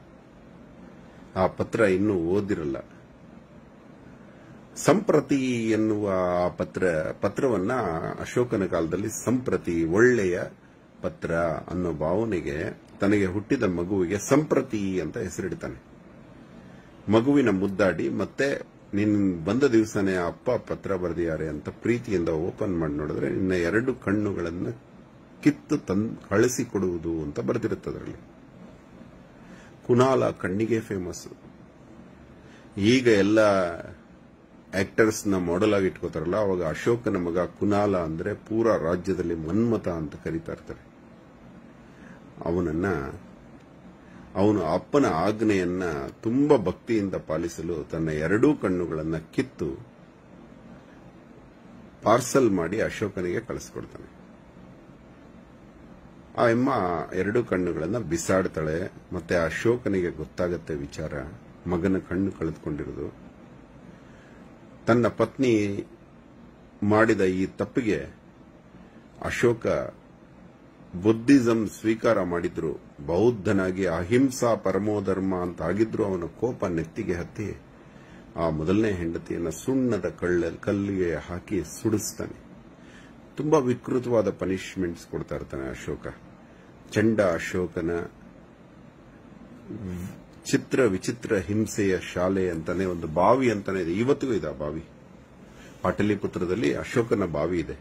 ಆ ಪತ್ರ ಇನ್ನೂ ಓದಿರಲ್ಲ. ಸಂಪ್ರತಿ ಎನ್ನುವ ಆ ಪತ್ರವನ್ನ ಅಶೋಕನ ಕಾಲದಲ್ಲಿ ಸಂಪ್ರತಿ, ಒಳ್ಳೆಯ ಪತ್ರ ಅನ್ನೋ ಭಾವನೆಗೆ ತನಗೆ ಹುಟ್ಟಿದ ಮಗುವಿಗೆ ಸಂಪ್ರತಿ ಅಂತ ಹೆಸರಿಡ್ತಾನೆ. ಮಗುವಿನ ಮುದ್ದಾಡಿ ಮತ್ತೆ ನಿನ್ನ ಬಂದ ದಿವಸನೇ ಅಪ್ಪ ಪತ್ರ ಬರೆದಿದ್ದಾರೆ ಅಂತ ಪ್ರೀತಿಯಿಂದ ಓಪನ್ ಮಾಡಿ ನೋಡಿದ್ರೆ ನಿನ್ನ ಎರಡು ಕಣ್ಣುಗಳನ್ನು ಕಿತ್ತು ಕಳಿಸಿಕೊಡುವುದು ಅಂತ ಬರೆದಿರುತ್ತೆ. ಅದರಲ್ಲಿ ಕುನಾಲ ಕಣ್ಣಿಗೆ ಫೇಮಸ್. ಈಗ ಎಲ್ಲ ಆಕ್ಟರ್ಸ್ ನ ಮಾಡೆಲ್ ಆಗಿ ಇಟ್ಕೋತಾರಲ್ಲ, ಅವಾಗ ಅಶೋಕನ ಮಗ ಕುನಾಲ ಅಂದ್ರೆ ಪೂರಾ ರಾಜ್ಯದಲ್ಲಿ ಮನ್ಮತ ಅಂತ ಕರೀತಾ ಇರ್ತಾರೆ. ಅವನು ಅಪ್ಪನ ಆಜ್ಞೆಯನ್ನ ತುಂಬಾ ಭಕ್ತಿಯಿಂದ ಪಾಲಿಸಲು ತನ್ನ ಎರಡೂ ಕಣ್ಣುಗಳನ್ನು ಕಿತ್ತು ಪಾರ್ಸಲ್ ಮಾಡಿ ಅಶೋಕನಿಗೆ ಕಳಿಸ್ಕೊಡ್ತಾನೆ. ಆ ಅಮ್ಮ ಎರಡೂ ಕಣ್ಣುಗಳನ್ನು ಬಿಸಾಡ್ತಾಳೆ. ಮತ್ತೆ ಅಶೋಕನಿಗೆ ಗೊತ್ತಾಗುತ್ತೆ ವಿಚಾರ, ಮಗನ ಕಣ್ಣು ಕಳೆದುಕೊಂಡಿರೋದು. ತನ್ನ ಪತ್ನಿ ಮಾಡಿದ ಈ ತಪ್ಪಿಗೆ ಅಶೋಕ ಬುದ್ಧಿಸಂ ಸ್ವೀಕಾರ ಮಾಡಿದ್ರು, ಬೌದ್ಧನಾಗಿ ಅಹಿಂಸಾ ಪರಮೋಧರ್ಮ ಅಂತ ಆಗಿದ್ರು. ಅವನ ಕೋಪ ನೆತ್ತಿಗೆ ಹತ್ತಿ ಆ ಮೊದಲನೇ ಹೆಂಡತಿಯನ್ನು ಸುಣ್ಣದ ಕಲ್ಲಿಗೆ ಹಾಕಿ ಸುಡಿಸ್ತಾನೆ. ತುಂಬಾ ವಿಕೃತವಾದ ಪನಿಷ್ಮೆಂಟ್ಸ್ ಕೊಡ್ತಾ ಇರ್ತಾನೆ ಅಶೋಕ. ಚಂಡ ಅಶೋಕನ ಚಿತ್ರ ವಿಚಿತ್ರ ಹಿಂಸೆಯ ಶಾಲೆ ಅಂತಾನೆ, ಒಂದು ಬಾವಿ ಅಂತಾನೆ ಇದೆ. ಇವತ್ತಿಗೂ ಇದೆ ಆ ಬಾವಿ. ಪಾಟಲಿಪುತ್ರದಲ್ಲಿ ಅಶೋಕನ ಬಾವಿ ಇದೆ.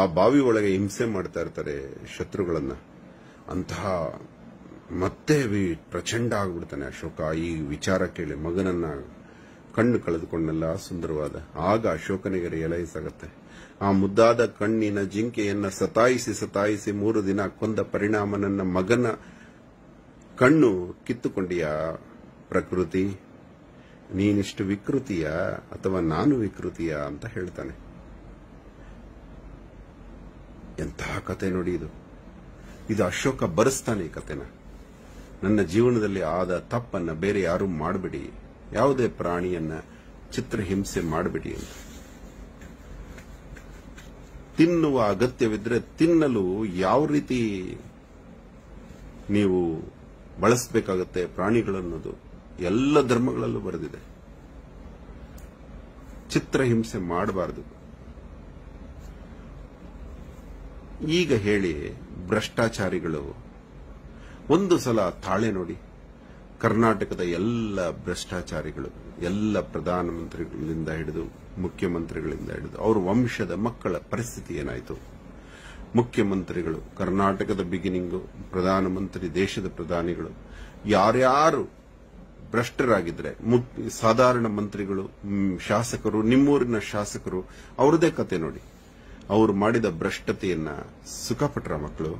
ಆ ಬಾವಿ ಒಳಗೆ ಹಿಂಸೆ ಮಾಡ್ತಾ ಇರ್ತಾರೆ ಶತ್ರುಗಳನ್ನ. ಅಂತಹ ಮತ್ತೆ ಪ್ರಚಂಡ ಆಗ್ಬಿಡ್ತಾನೆ ಅಶೋಕ ಈ ವಿಚಾರ ಕೇಳಿ. ಮಗನನ್ನ ಕಣ್ಣು ಕಳೆದುಕೊಂಡಲ್ಲ, ಸುಂದರವಾದ. ಆಗ ಅಶೋಕನಿಗೆ ರಿಯಲೈಸ್ ಆಗುತ್ತೆ, ಆ ಮುದ್ದಾದ ಕಣ್ಣಿನ ಜಿಂಕೆಯನ್ನ ಸತಾಯಿಸಿ ಸತಾಯಿಸಿ 3 ದಿನ ಕೊಂದ ಪರಿಣಾಮ ನನ್ನ ಮಗನ ಕಣ್ಣು ಕಿತ್ತುಕೊಂಡಿಯಾ ಪ್ರಕೃತಿ, ನೀನಿಷ್ಟು ವಿಕೃತಿಯ ಅಥವಾ ನಾನು ವಿಕೃತಿಯ ಅಂತ ಹೇಳ್ತಾನೆ. ಎಂತಹ ಕತೆ ನೋಡಿ ಇದು ಅಶೋಕ ಬರೆಸ್ತಾನೆ ಈ ಕತೆನ. ನನ್ನ ಜೀವನದಲ್ಲಿ ಆದ ತಪ್ಪನ್ನ ಬೇರೆ ಯಾರು ಮಾಡಬೇಡಿ, ಯಾವುದೇ ಪ್ರಾಣಿಯನ್ನ ಚಿತ್ರಹಿಂಸೆ ಮಾಡಬೇಡಿ ಅಂತ. ತಿನ್ನುವ ಅಗತ್ಯವಿದ್ರೆ ತಿನ್ನಲು ಯಾವ ರೀತಿ ನೀವು ಬಳಸಬೇಕಾಗುತ್ತೆ ಪ್ರಾಣಿಗಳನ್ನೋದು ಎಲ್ಲ ಧರ್ಮಗಳಲ್ಲೂ ಬರೆದಿದೆ. ಚಿತ್ರಹಿಂಸೆ ಮಾಡಬಾರದು. ಈಗ ಹೇಳಿ ಭ್ರಷ್ಟಾಚಾರಿಗಳು, ಒಂದು ಸಲ ತಾಳೆ ನೋಡಿ ಕರ್ನಾಟಕದ ಎಲ್ಲ ಭ್ರಷ್ಟಾಚಾರಿಗಳು, ಎಲ್ಲ ಪ್ರಧಾನಮಂತ್ರಿಗಳಿಂದ ಹಿಡಿದು ಮುಖ್ಯಮಂತ್ರಿಗಳಿಂದ ಹಿಡಿದು ಅವ್ರ ವಂಶದ ಮಕ್ಕಳ ಪರಿಸ್ಥಿತಿ ಏನಾಯಿತು. ಮುಖ್ಯಮಂತ್ರಿಗಳು, ಕರ್ನಾಟಕದ ಬಿಗಿನಿಂಗು, ಪ್ರಧಾನಮಂತ್ರಿ, ದೇಶದ ಪ್ರಧಾನಿಗಳು ಯಾರ್ಯಾರು ಭ್ರಷ್ಟರಾಗಿದ್ರೆ, ಸಾಧಾರಣ ಮಂತ್ರಿಗಳು, ಶಾಸಕರು, ನಿಮ್ಮೂರಿನ ಶಾಸಕರು, ಅವರದೇ ಕತೆ ನೋಡಿ. ಅವರು ಮಾಡಿದ ಭ್ರಷ್ಟತೆಯನ್ನ ಸುಖಪಟ್ಟರ ಮಕ್ಕಳು.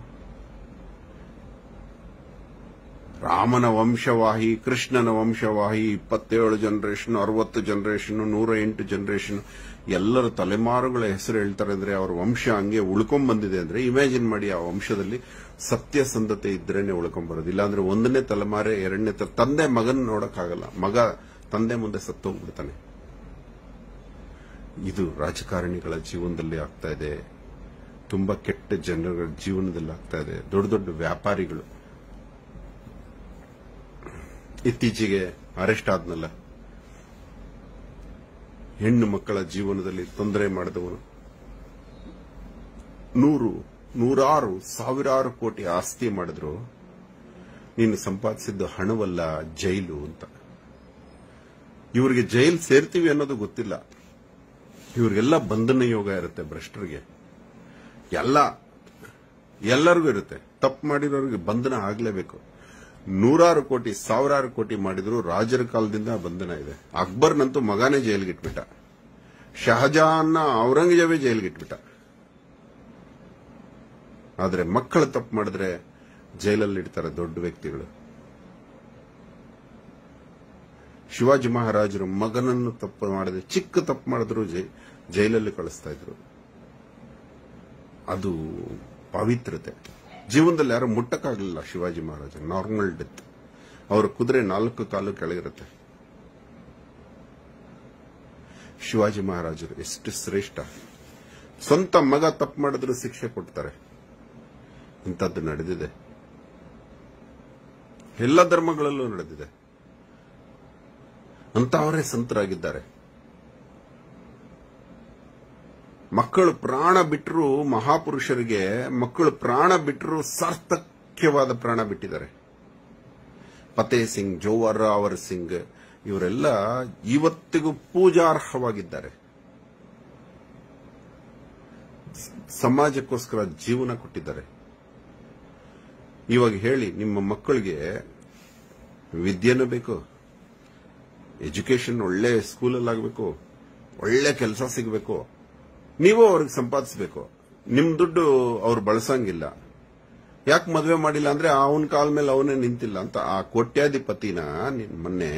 ರಾಮನ ವಂಶವಾಹಿ, ಕೃಷ್ಣನ ವಂಶವಾಹಿ, 27 ಜನರೇಷನ್, 60 ಜನರೇಷನ್, 108 ಜನರೇಷನ್, ಎಲ್ಲರ ತಲೆಮಾರುಗಳ ಹೆಸರು ಹೇಳ್ತಾರೆ ಅಂದ್ರೆ ಅವರ ವಂಶ ಹಂಗೆ ಉಳ್ಕೊಂಡ್ ಬಂದಿದೆ ಅಂದ್ರೆ ಇಮ್ಯಾಜಿನ್ ಮಾಡಿ ಆ ವಂಶದಲ್ಲಿ ಸತ್ಯಸಂಧತೆ ಇದ್ರೇನೆ ಉಳ್ಕೊಂಡ್ಬರೋದು. ಇಲ್ಲಾಂದ್ರೆ ಒಂದನೇ ತಲೆಮಾರೆ, ಎರಡನೇ ತಂದೆ ಮಗನ ನೋಡಕ್ಕಾಗಲ್ಲ, ಮಗ ತಂದೆ ಮುಂದೆ ಸತ್ತು ಹೋಗ್ಬಿಡ್ತಾನೆ. ಇದು ರಾಜಕಾರಣಿಗಳ ಜೀವನದಲ್ಲಿ ಆಗ್ತಾ ಇದೆ, ತುಂಬಾ ಕೆಟ್ಟ ಜನರ ಜೀವನದಲ್ಲಿ ಆಗ್ತಾ ಇದೆ, ದೊಡ್ಡ ದೊಡ್ಡ ವ್ಯಾಪಾರಿಗಳು. ಇತ್ತೀಚೆಗೆ ಅರೆಸ್ಟ್ ಆದ್ನಲ್ಲ ಹೆಣ್ಣು ಮಕ್ಕಳ ಜೀವನದಲ್ಲಿ ತೊಂದರೆ ಮಾಡಿದವನು, 100, 106 ಸಾವಿರಾರು ಕೋಟಿ ಆಸ್ತಿ ಮಾಡಿದ್ರು, ನೀನು ಸಂಪಾದಿಸಿದ್ದು ಹಣವಲ್ಲ ಜೈಲು ಅಂತ. ಇವರಿಗೆ ಜೈಲು ಸೇರ್ತೀವಿ ಅನ್ನೋದು ಗೊತ್ತಿಲ್ಲ, ಇವರಿಗೆಲ್ಲ ಬಂಧನ ಯೋಗ ಇರುತ್ತೆ, ಭ್ರಷ್ಟರಿಗೆ ಎಲ್ಲರಿಗೂ ಇರುತ್ತೆ, ತಪ್ಪು ಮಾಡಿರೋರಿಗೆ ಬಂಧನ ಆಗಲೇಬೇಕು. 106 ಕೋಟಿ, ಸಾವಿರಾರು ಕೋಟಿ ಮಾಡಿದ್ರು, ರಾಜರ ಕಾಲದಿಂದ ಬಂಧನ ಇದೆ. ಅಕ್ಬರ್ನಂತೂ ಮಗನೇ ಜೈಲಿಗಿಟ್ಬಿಟ್ಟ, ಶಹಜಹಾನ್ನ ಔರಂಗಜೇಬೇ ಜೈಲಿಗಿಟ್ಬಿಟ್ಟ. ಆದರೆ ಮಕ್ಕಳು ತಪ್ಪು ಮಾಡಿದ್ರೆ ಜೈಲಲ್ಲಿ ಇಡ್ತಾರೆ ದೊಡ್ಡ ವ್ಯಕ್ತಿಗಳು. ಶಿವಾಜಿ ಮಹಾರಾಜರು ಮಗನನ್ನು ತಪ್ಪು ಮಾಡಿದ್ರೆ, ಚಿಕ್ಕ ತಪ್ಪು ಮಾಡಿದ್ರು ಜೈಲಲ್ಲಿ ಕಳಿಸ್ತಾ ಇದ್ರು. ಅದು ಪವಿತ್ರತೆ. ಜೀವನದಲ್ಲಿ ಯಾರು ಮುಟ್ಟಕ್ಕಾಗಲಿಲ್ಲ ಶಿವಾಜಿ ಮಹಾರಾಜ, ನಾರ್ಮಲ್ ಡೆತ್. ಅವರ ಕುದುರೆ 4 ಕಾಲು ಕೆಳಗಿರುತ್ತೆ. ಶಿವಾಜಿ ಮಹಾರಾಜರು ಎಷ್ಟು ಶ್ರೇಷ್ಠ, ಸ್ವಂತ ಮಗ ತಪ್ಪು ಮಾಡಿದ್ರು ಶಿಕ್ಷೆ ಕೊಡ್ತಾರೆ. ಇಂಥದ್ದು ನಡೆದಿದೆ, ಎಲ್ಲ ಧರ್ಮಗಳಲ್ಲೂ ನಡೆದಿದೆ. ಅಂತಹವರೇ ಸಂತರಾಗಿದ್ದಾರೆ. ಮಕ್ಕಳು ಪ್ರಾಣ ಬಿಟ್ಟರು, ಮಹಾಪುರುಷರಿಗೆ ಮಕ್ಕಳು ಪ್ರಾಣ ಬಿಟ್ಟರು ಸಾರ್ಥಕ್ಯವಾದ ಪ್ರಾಣ ಬಿಟ್ಟಿದ್ದಾರೆ. ಫತೇ ಸಿಂಗ್, ಜೋವರಾವರ್ ಸಿಂಗ್, ಇವರೆಲ್ಲ ಇವತ್ತಿಗೂ ಪೂಜಾರ್ಹವಾಗಿದ್ದಾರೆ. ಸಮಾಜಕ್ಕೋಸ್ಕರ ಜೀವನ ಕೊಟ್ಟಿದ್ದಾರೆ. ಇವಾಗ ಹೇಳಿ, ನಿಮ್ಮ ಮಕ್ಕಳಿಗೆ ವಿದ್ಯೆನೂ ಬೇಕು, ಎಜುಕೇಶನ್ ಒಳ್ಳೆ ಸ್ಕೂಲಲ್ಲಾಗಬೇಕು, ಒಳ್ಳೆ ಕೆಲಸ ಸಿಗಬೇಕು, ನೀವು ಅವ್ರಿಗೆ ಸಂಪಾದಿಸಬೇಕು, ನಿಮ್ಮ ದುಡ್ಡು ಅವ್ರು ಬಳಸಂಗಿಲ್ಲ. ಯಾಕೆ ಮದುವೆ ಮಾಡಿಲ್ಲ ಅಂದ್ರೆ ಅವನ ಕಾಲ ಮೇಲೆ ಅವನೇ ನಿಂತಿಲ್ಲ ಅಂತ ಆ ಕೋಟ್ಯಾಧಿಪತಿನ ಮೊನ್ನೆ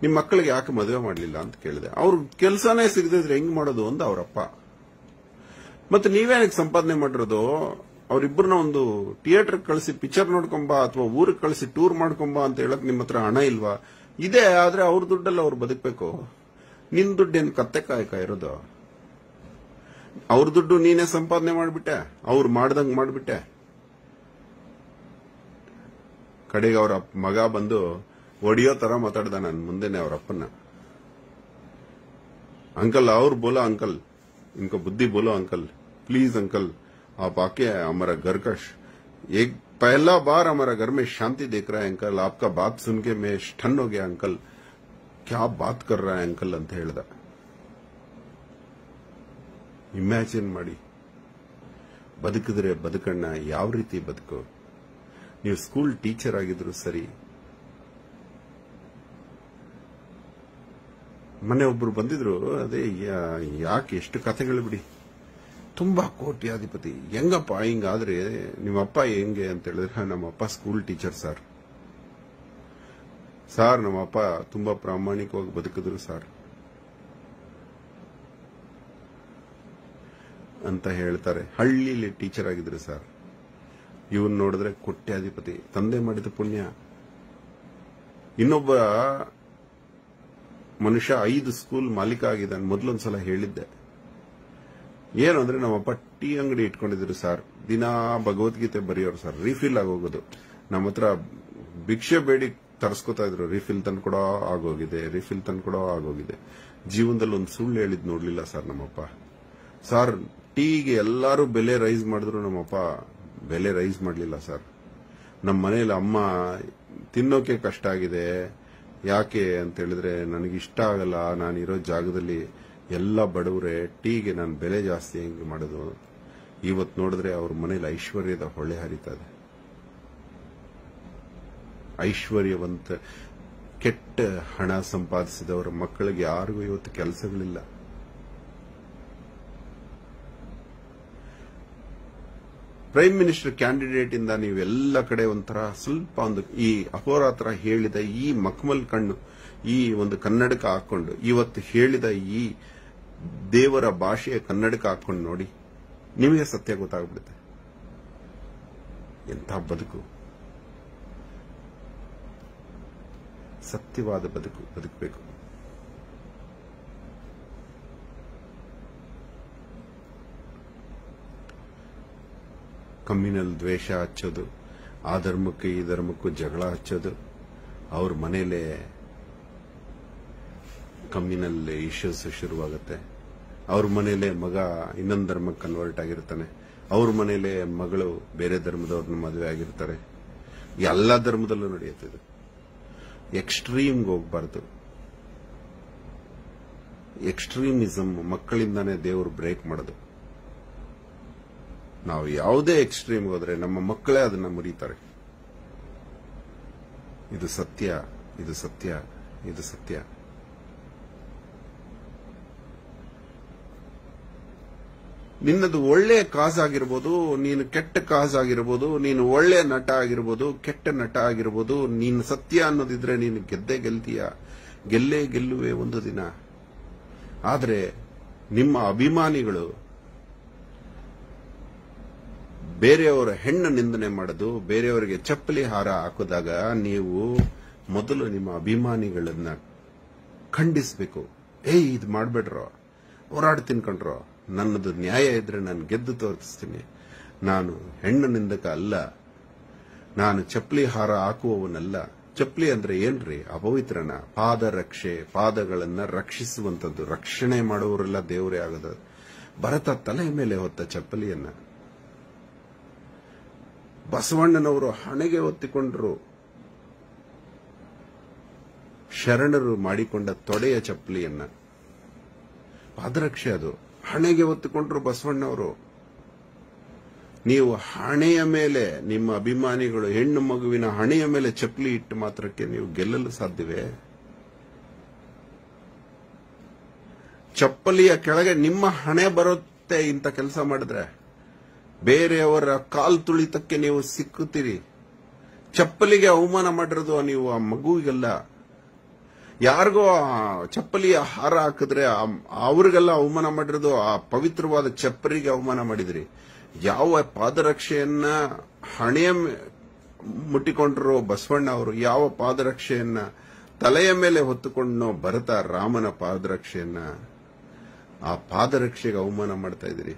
ನಿಮ್ಮ ಮಕ್ಕಳಿಗೆ ಯಾಕೆ ಮದುವೆ ಮಾಡಲಿಲ್ಲ ಅಂತ ಕೇಳಿದೆ. ಅವ್ರ ಕೆಲಸನೇ ಸಿಗದಿದ್ರೆ ಹೆಂಗ್ ಮಾಡೋದು ಅಂದ ಅವರಪ್ಪ. ಮತ್ತೆ ನೀವೇನಕ್ಕೆ ಸಂಪಾದನೆ ಮಾಡಿರೋದು, ಅವರಿಬ್ಬರನ್ನ ಒಂದು ಥಿಯೇಟರ್ ಕಳಿಸಿ ಪಿಕ್ಚರ್ ನೋಡ್ಕೊಂಬ, ಅಥವಾ ಊರಿಗೆ ಕಳಿಸಿ ಟೂರ್ ಮಾಡ್ಕೊಂಬ ಅಂತ ಹೇಳಕ್ ನಿಮ್ಮ ಹತ್ರ ಹಣ ಇಲ್ವಾ? ಇದೆ, ಆದ್ರೆ ಅವ್ರ ದುಡ್ಡಲ್ಲಿ ಅವ್ರು ಬದುಕಬೇಕು. ನಿನ್ ದುಡ್ಡೇನು ಕತ್ತೆ ಕಾಯಕ ಇರೋದು? ಅವ್ರ ದುಡ್ಡು ನೀನೇ ಸಂಪಾದನೆ ಮಾಡಿಬಿಟ್ಟೆ, ಅವ್ರು ಮಾಡ್ದಂಗೆ ಮಾಡಿಬಿಟ್ಟೆ. ಕಡೆಗೆ ಅವರ ಮಗ ಬಂದು ಒಡಿಯೋ ತರ ಮಾತಾಡ್ದ ನನ್ನ ಮುಂದೆನೆ ಅವರಪ್ಪನ. ಅಂಕಲ್, ಅವ್ರು ಬೋಲೋ ಅಂಕಲ್, ಇನ್ಕೋ ಬುದ್ಧಿ ಬೋಲೋ ಅಂಕಲ್, ಪ್ಲೀಸ್ ಅಂಕಲ್, आप आके हमारा घर का एक पहला बार हमारा घर में शांति देख रहा है अंकल, आपका बात सुन के मैं ठन हो गया अंकल, क्या बात कर रहा है अंकल ಅಂತ ಹೇಳಿದ. ಇಮ್ಯಾಜಿನ್ ಮಾಡಿ, ಬದುಕಿದ್ರೆ ಬದುಕಣ್ಣ, ಯಾವ ರೀತಿ ಬದುಕು. ನೀವು ಸ್ಕೂಲ್ ಟೀಚರ್ ಆಗಿದ್ರು ಸರಿ, ಮೊನ್ನೆ ಒಬ್ರು ಬಂದಿದ್ರು, ಅದೇ ಯಾಕೆ ಎಷ್ಟು ಕಥೆಗಳು ಬಿಡಿ, ತುಂಬಾ ಕೋಟ್ಯಾಧಿಪತಿ, ಹೆಂಗಪ್ಪ ಹಿಂಗಾದ್ರೆ ನಿಮ್ಮಪ್ಪ ಹೆಂಗೆ ಅಂತ ಹೇಳಿದ್ರೆ, ನಮ್ಮಪ್ಪ ಸ್ಕೂಲ್ ಟೀಚರ್ ಸರ್, ಸರ್ ನಮ್ಮಪ್ಪ ತುಂಬಾ ಪ್ರಾಮಾಣಿಕವಾಗಿ ಬದುಕಿದ್ರು ಸರ್ ಅಂತ ಹೇಳ್ತಾರೆ. ಹಳ್ಳಿಲಿ ಟೀಚರ್ ಆಗಿದ್ರು ಸರ್. ಇವನ್ ನೋಡಿದ್ರೆ ಕೋಟ್ಯಾಧಿಪತಿ, ತಂದೆ ಮಾಡಿದ ಪುಣ್ಯ. ಇನ್ನೊಬ್ಬ ಮನುಷ್ಯ 5 ಸ್ಕೂಲ್ ಮಾಲೀಕ ಆಗಿದ್ದಾನೆ. ಮೊದಲೊಂದ್ಸಲ ಹೇಳಿದ್ದೆ ಏನು ಅಂದ್ರೆ, ನಮ್ಮಪ್ಪ ಟೀ ಅಂಗಡಿ ಇಟ್ಕೊಂಡಿದ್ರು ಸರ್, ದಿನಾ ಭಗವದ್ಗೀತೆ ಬರೆಯೋರು ಸರ್, ರೀಫಿಲ್ ಆಗೋಗೋದು. ನಮ್ಮ ಹತ್ರ ಭಿಕ್ಷೆ ಬೇಡಿ ತರಿಸ್ಕೊತಾ ಇದ್ರು, ರೀಫಿಲ್ ತಂದ್ಕೊಡೋ ಆಗೋಗಿದೆ, ರೀಫಿಲ್ ತಂದ್ಕೊಡೋ ಆಗೋಗಿದೆ. ಜೀವನದಲ್ಲಿ ಒಂದು ಸುಳ್ಳು ಹೇಳಿದ್ ನೋಡ್ಲಿಲ್ಲ ಸರ್ ನಮ್ಮಪ್ಪ. ಸರ್ ಟೀಗೆ ಎಲ್ಲರೂ ಬೆಲೆ ರೈಸ್ ಮಾಡಿದ್ರು, ನಮ್ಮಪ್ಪ ಬೆಲೆ ರೈಸ್ ಮಾಡಲಿಲ್ಲ ಸರ್. ನಮ್ಮ ಮನೇಲಿ ಅಮ್ಮ ತಿನ್ನೋಕೆ ಕಷ್ಟ ಆಗಿದೆ, ಯಾಕೆ ಅಂತ ಹೇಳಿದ್ರೆ ನನಗಿಷ್ಟ ಆಗಲ್ಲ, ನಾನಿರೋ ಜಾಗದಲ್ಲಿ ಎಲ್ಲ ಬಡವರೇ, ಟೀಗೆ ನಾನು ಬೆಲೆ ಜಾಸ್ತಿ ಹೆಂಗೆ ಮಾಡೋದು. ಇವತ್ತು ನೋಡಿದ್ರೆ ಅವ್ರ ಮನೇಲಿ ಐಶ್ವರ್ಯದ ಹೊಳೆ ಹರಿತಾ ಇದೆ. ಐಶ್ವರ್ಯವಂತ ಕೆಟ್ಟ ಹಣ ಸಂಪಾದಿಸಿದವರ ಮಕ್ಕಳಿಗೆ ಯಾರಿಗೂ ಇವತ್ತು ಕೆಲಸಗಳಿಲ್ಲ. ಪ್ರೈಮ್ ಮಿನಿಸ್ಟರ್ ಕ್ಯಾಂಡಿಡೇಟ್ ಇಂದ ನೀವೆಲ್ಲ ಕಡೆ ಒಂಥರ ಸ್ವಲ್ಪ ಒಂದು ಈ ಅಹೋರಾತ್ರ ಹೇಳಿದ ಈ ಮಕ್ಮಲ್ ಕಣ್ಣು ಈ ಒಂದು ಕನ್ನಡಕ ಹಾಕೊಂಡು ಇವತ್ತು ಹೇಳಿದ ಈ ದೇವರ ಭಾಷೆಯ ಕನ್ನಡಕ ಹಾಕೊಂಡು ನೋಡಿ, ನಿಮಗೆ ಸತ್ಯ ಗೊತ್ತಾಗ್ಬಿಡುತ್ತೆ. ಎಂಥ ಬದುಕು, ಸತ್ಯವಾದ ಬದುಕು ಬದುಕಬೇಕು. ಕಮ್ಯುನಲ್ ದ್ವೇಷ ಹಚ್ಚೋದು, ಆ ಧರ್ಮಕ್ಕೆ ಈ ಧರ್ಮಕ್ಕೂ ಜಗಳ ಹಚ್ಚೋದು, ಅವ್ರ ಮನೇಲೆ ಕಮ್ಯುನಲ್ ಇಶ್ಯೂಸ್ ಶುರುವಾಗುತ್ತೆ. ಅವ್ರ ಮನೇಲೆ ಮಗ ಇನ್ನೊಂದು ಧರ್ಮಕ್ಕೆ ಕನ್ವರ್ಟ್ ಆಗಿರ್ತಾನೆ, ಅವ್ರ ಮನೇಲೆ ಮಗಳು ಬೇರೆ ಧರ್ಮದವ್ರನ್ನ ಮದುವೆ ಆಗಿರ್ತಾರೆ. ಎಲ್ಲ ಧರ್ಮದಲ್ಲೂ ನಡೆಯುತ್ತಿದೆ. ಎಕ್ಸ್ಟ್ರೀಮ್ಗೆ ಹೋಗ್ಬಾರ್ದು. ಎಕ್ಸ್ಟ್ರೀಮಿಸಮ್ ಮಕ್ಕಳಿಂದಾನೇ ದೇವರು ಬ್ರೇಕ್ ಮಾಡೋದು. ನಾವು ಯಾವುದೇ ಎಕ್ಸ್ಟ್ರೀಮ್ ಹೋದ್ರೆ ನಮ್ಮ ಮಕ್ಕಳೇ ಅದನ್ನ ಮುರಿತಾರೆ. ಇದು ಸತ್ಯ, ಇದು ಸತ್ಯ, ಇದು ಸತ್ಯ. ನಿನ್ನದು ಒಳ್ಳೆ ಕಾಸ್ ಆಗಿರ್ಬೋದು, ನೀನು ಕೆಟ್ಟ ಕಾಸ್ ಆಗಿರ್ಬೋದು, ನೀನು ಒಳ್ಳೆ ನಟ ಆಗಿರ್ಬೋದು, ಕೆಟ್ಟ ನಟ ಆಗಿರ್ಬೋದು, ನೀನು ಸತ್ಯ ಅನ್ನೋದಿದ್ರೆ ನೀನು ಗೆದ್ದೇ ಗೆಲ್ತೀಯ, ಗೆಲ್ಲೇ ಗೆಲ್ಲುವೆ ಒಂದು ದಿನ. ಆದರೆ ನಿಮ್ಮ ಅಭಿಮಾನಿಗಳು ಬೇರೆಯವರ ಹೆಣ್ಣು ನಿಂದನೆ ಮಾಡೋದು, ಬೇರೆಯವರಿಗೆ ಚಪ್ಪಲಿ ಹಾರ ಹಾಕಿದಾಗ ನೀವು ಮೊದಲು ನಿಮ್ಮ ಅಭಿಮಾನಿಗಳನ್ನ ಖಂಡಿಸಬೇಕು. ಏಯ್, ಇದು ಮಾಡಬೇಡ್ರೋ, ಹೋರಾಡಿ ತಿನ್ಕೊಂಡ್ರೋ, ನನ್ನದು ನ್ಯಾಯ ಇದ್ರೆ ನಾನು ಗೆದ್ದು ತೋರಿಸ್ತೀನಿ, ನಾನು ಹೆಣ್ಣು ನಿಂದಕ ಅಲ್ಲ, ನಾನು ಚಪ್ಪಲಿ ಹಾರ ಹಾಕುವವನಲ್ಲ. ಚಪ್ಪಲಿ ಅಂದ್ರೆ ಏನ್ರಿ? ಅಪವಿತ್ರನ. ಪಾದ ರಕ್ಷೆ, ಪಾದಗಳನ್ನ ರಕ್ಷಿಸುವಂತದ್ದು, ರಕ್ಷಣೆ ಮಾಡುವವರೆಲ್ಲ ದೇವರೇ ಆಗದ. ಭರತ ತಲೆ ಮೇಲೆ ಹೊತ್ತ ಚಪ್ಪಲಿಯನ್ನ, ಬಸವಣ್ಣನವರು ಹಣೆಗೆ ಒತ್ತಿಕೊಂಡರು, ಶರಣರು ಮಾಡಿಕೊಂಡ ತೊಡೆಯ ಚಪ್ಪಲಿಯನ್ನ, ಪಾದರಕ್ಷೆ ಅದು, ಹಣೆಗೆ ಒತ್ತಿಕೊಂಡರು ಬಸವಣ್ಣನವರು. ನೀವು ಹಣೆಯ ಮೇಲೆ, ನಿಮ್ಮ ಅಭಿಮಾನಿಗಳು ಹೆಣ್ಣು ಮಗುವಿನ ಹಣೆಯ ಮೇಲೆ ಚಪ್ಪಲಿ ಇಟ್ಟು ಮಾತ್ರಕ್ಕೆ ನೀವು ಗೆಲ್ಲಲು ಸಾಧ್ಯವೇ? ಚಪ್ಪಲಿಯ ಕೆಳಗೆ ನಿಮ್ಮ ಹಣೆ ಬರುತ್ತೆ. ಇಂಥ ಕೆಲಸ ಮಾಡಿದ್ರೆ ಬೇರೆಯವರ ಕಾಲ್ ತುಳಿತಕ್ಕೆ ನೀವು ಸಿಕ್ಕುತ್ತೀರಿ. ಚಪ್ಪಲಿಗೆ ಅವಮಾನ ಮಾಡಿರೋದು ನೀವು, ಆ ಮಗುವಿಗೆಲ್ಲ. ಯಾರಿಗೋ ಚಪ್ಪಲಿಯ ಹಾರ ಹಾಕಿದ್ರೆ ಅವ್ರಿಗೆಲ್ಲ ಅವಮಾನ ಮಾಡಿರೋದು, ಆ ಪವಿತ್ರವಾದ ಚಪ್ಪರಿಗೆ ಅವಮಾನ ಮಾಡಿದ್ರಿ. ಯಾವ ಪಾದರಕ್ಷೆಯನ್ನ ಹಣೆಯ ಮುಟ್ಟಿಕೊಂಡ್ರೋ ಬಸವಣ್ಣ ಅವರು, ಯಾವ ಪಾದರಕ್ಷೆಯನ್ನ ತಲೆಯ ಮೇಲೆ ಹೊತ್ತುಕೊಂಡೋ ಭರತ ರಾಮನ ಪಾದರಕ್ಷೆಯನ್ನ, ಆ ಪಾದರಕ್ಷೆಗೆ ಅವಮಾನ ಮಾಡ್ತಾ ಇದ್ರಿ.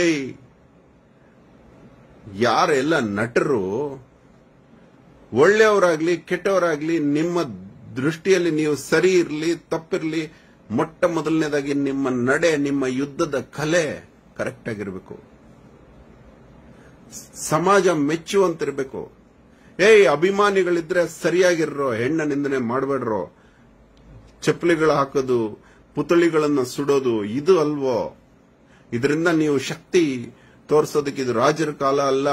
ಏಯ್, ಯಾರೆಲ್ಲ ನಟರು ಒಳ್ಳೆಯವರಾಗ್ಲಿ ಕೆಟ್ಟವರಾಗ್ಲಿ, ನಿಮ್ಮ ದೃಷ್ಟಿಯಲ್ಲಿ ನೀವು ಸರಿ ಇರಲಿ ತಪ್ಪಿರಲಿ, ಮೊಟ್ಟ ಮೊದಲನೇದಾಗಿ ನಿಮ್ಮ ನಡೆ, ನಿಮ್ಮ ಯುದ್ಧದ ಕಲೆ ಕರೆಕ್ಟ್ ಆಗಿರಬೇಕು. ಸಮಾಜ ಮೆಚ್ಚುವಂತಿರಬೇಕು. ಏಯ್, ಅಭಿಮಾನಿಗಳಿದ್ರೆ ಸರಿಯಾಗಿರೋ, ಹೆಣ್ಣ ನಿಂದನೆ ಮಾಡಬೇಡ್ರೋ, ಚಪ್ಪಲಿಗಳು ಹಾಕೋದು, ಪುತ್ಥಳಿಗಳನ್ನು ಸುಡೋದು ಇದು ಅಲ್ವೋ? ಇದರಿಂದ ನೀವು ಶಕ್ತಿ ತೋರಿಸೋದಕ್ಕೆ, ಇದು ರಾಜರ ಕಾಲ ಅಲ್ಲ.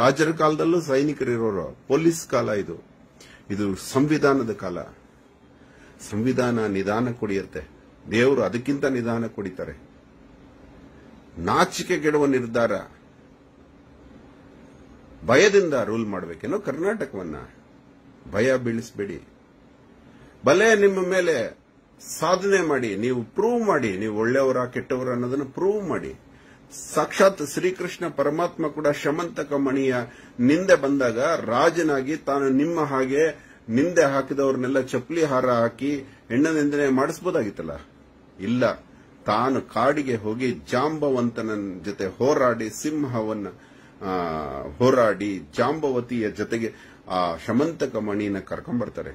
ರಾಜರ ಕಾಲದಲ್ಲೂ ಸೈನಿಕರಿರೋರು, ಪೊಲೀಸ್ ಕಾಲ ಇದು, ಇದು ಸಂವಿಧಾನದ ಕಾಲ. ಸಂವಿಧಾನ ನಿಧಾನ ಕುಡಿಯುತ್ತೆ, ದೇವರು ಅದಕ್ಕಿಂತ ನಿಧಾನ ಕುಡಿತಾರೆ. ನಾಚಿಕೆಗೆಡುವ ನಿರ್ಧಾರ, ಭಯದಿಂದ ರೂಲ್ ಮಾಡಬೇಕೇನೋ ಕರ್ನಾಟಕವನ್ನ. ಭಯ ಬೀಳಿಸಬೇಡಿ, ಬಲೆ ನಿಮ್ಮ ಮೇಲೆ ಸಾಧನೆ ಮಾಡಿ, ನೀವು ಪ್ರೂವ್ ಮಾಡಿ, ನೀವು ಒಳ್ಳೆಯವರ ಕೆಟ್ಟವರ ಅನ್ನೋದನ್ನು ಪ್ರೂವ್ ಮಾಡಿ. ಸಾಕ್ಷಾತ್ ಶ್ರೀಕೃಷ್ಣ ಪರಮಾತ್ಮ ಕೂಡ ಶಮಂತಕ ಮಣಿಯ ನಿಂದೆ ಬಂದಾಗ ರಾಜನಾಗಿ ತಾನು ನಿಮ್ಮ ಹಾಗೆ ನಿಂದೆ ಹಾಕಿದವ್ರನ್ನೆಲ್ಲ ಚಪ್ಪಲಿ ಹಾರ ಹಾಕಿ ಹೆಣ್ಣ ನಿಂದನೆ ಮಾಡಿಸಬಹುದಾಗಿತ್ತಲ್ಲ. ಇಲ್ಲ, ತಾನು ಕಾಡಿಗೆ ಹೋಗಿ ಜಾಂಬವಂತನ ಜೊತೆ ಹೋರಾಡಿ, ಸಿಂಹವನ್ನ ಹೋರಾಡಿ, ಜಾಂಬವತಿಯ ಜೊತೆಗೆ ಆ ಶಮಂತಕ ಮಣಿನ ಕರ್ಕೊಂಡ್ಬರ್ತಾರೆ.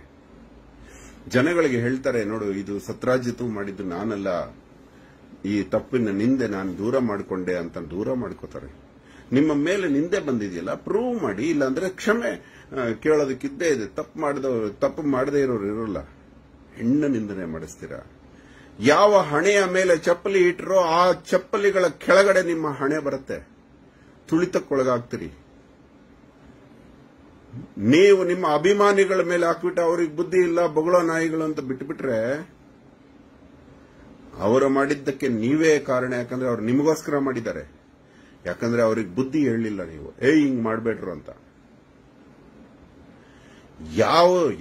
ಜನಗಳಿಗೆ ಹೇಳ್ತಾರೆ, ನೋಡು, ಇದು ಸತ್ರಾಜಿತು ಮಾಡಿದ್ದು ನಾನಲ್ಲ, ಈ ತಪ್ಪಿನ ನಿಂದೆ ನಾನು ದೂರ ಮಾಡಿಕೊಂಡೆ ಅಂತ ದೂರ ಮಾಡ್ಕೋತಾರೆ. ನಿಮ್ಮ ಮೇಲೆ ನಿಂದೆ ಬಂದಿದೆಯಲ್ಲ, ಪ್ರೂವ್ ಮಾಡಿ. ಇಲ್ಲಾಂದ್ರೆ ಕ್ಷಮೆ ಕೇಳೋದಕ್ಕಿದ್ದೇ ಇದೆ. ತಪ್ಪು ಮಾಡದೇ ಇರೋರು ಇರೋಲ್ಲ, ಹೆಣ್ಣು ನಿಂದನೆ ಮಾಡಿಸ್ತೀರಾ. ಯಾವ ಹಣೆಯ ಮೇಲೆ ಚಪ್ಪಲಿ ಇಟ್ಟರೋ ಆ ಚಪ್ಪಲಿಗಳ ಕೆಳಗಡೆ ನಿಮ್ಮ ಹಣೆ ಬರುತ್ತೆ, ತುಳಿತಕ್ಕೊಳಗಾಗ್ತೀರಿ ನೀವು. ನಿಮ್ಮ ಅಭಿಮಾನಿಗಳ ಮೇಲೆ ಹಾಕ್ಬಿಟ್ಟು ಅವ್ರಿಗೆ ಬುದ್ಧಿ ಇಲ್ಲ, ಬೊಗಳೋ ನಾಯಿಗಳು ಅಂತ ಬಿಟ್ಬಿಟ್ರೆ, ಅವರು ಮಾಡಿದ್ದಕ್ಕೆ ನೀವೇ ಕಾರಣ. ಯಾಕಂದ್ರೆ ಅವ್ರು ನಿಮಗೋಸ್ಕರ ಮಾಡಿದ್ದಾರೆ. ಯಾಕಂದ್ರೆ ಅವರಿಗೆ ಬುದ್ಧಿ ಹೇಳಲಿಲ್ಲ ನೀವು ಹಿಂಗ್ ಮಾಡಬೇಡ್ರು ಅಂತ.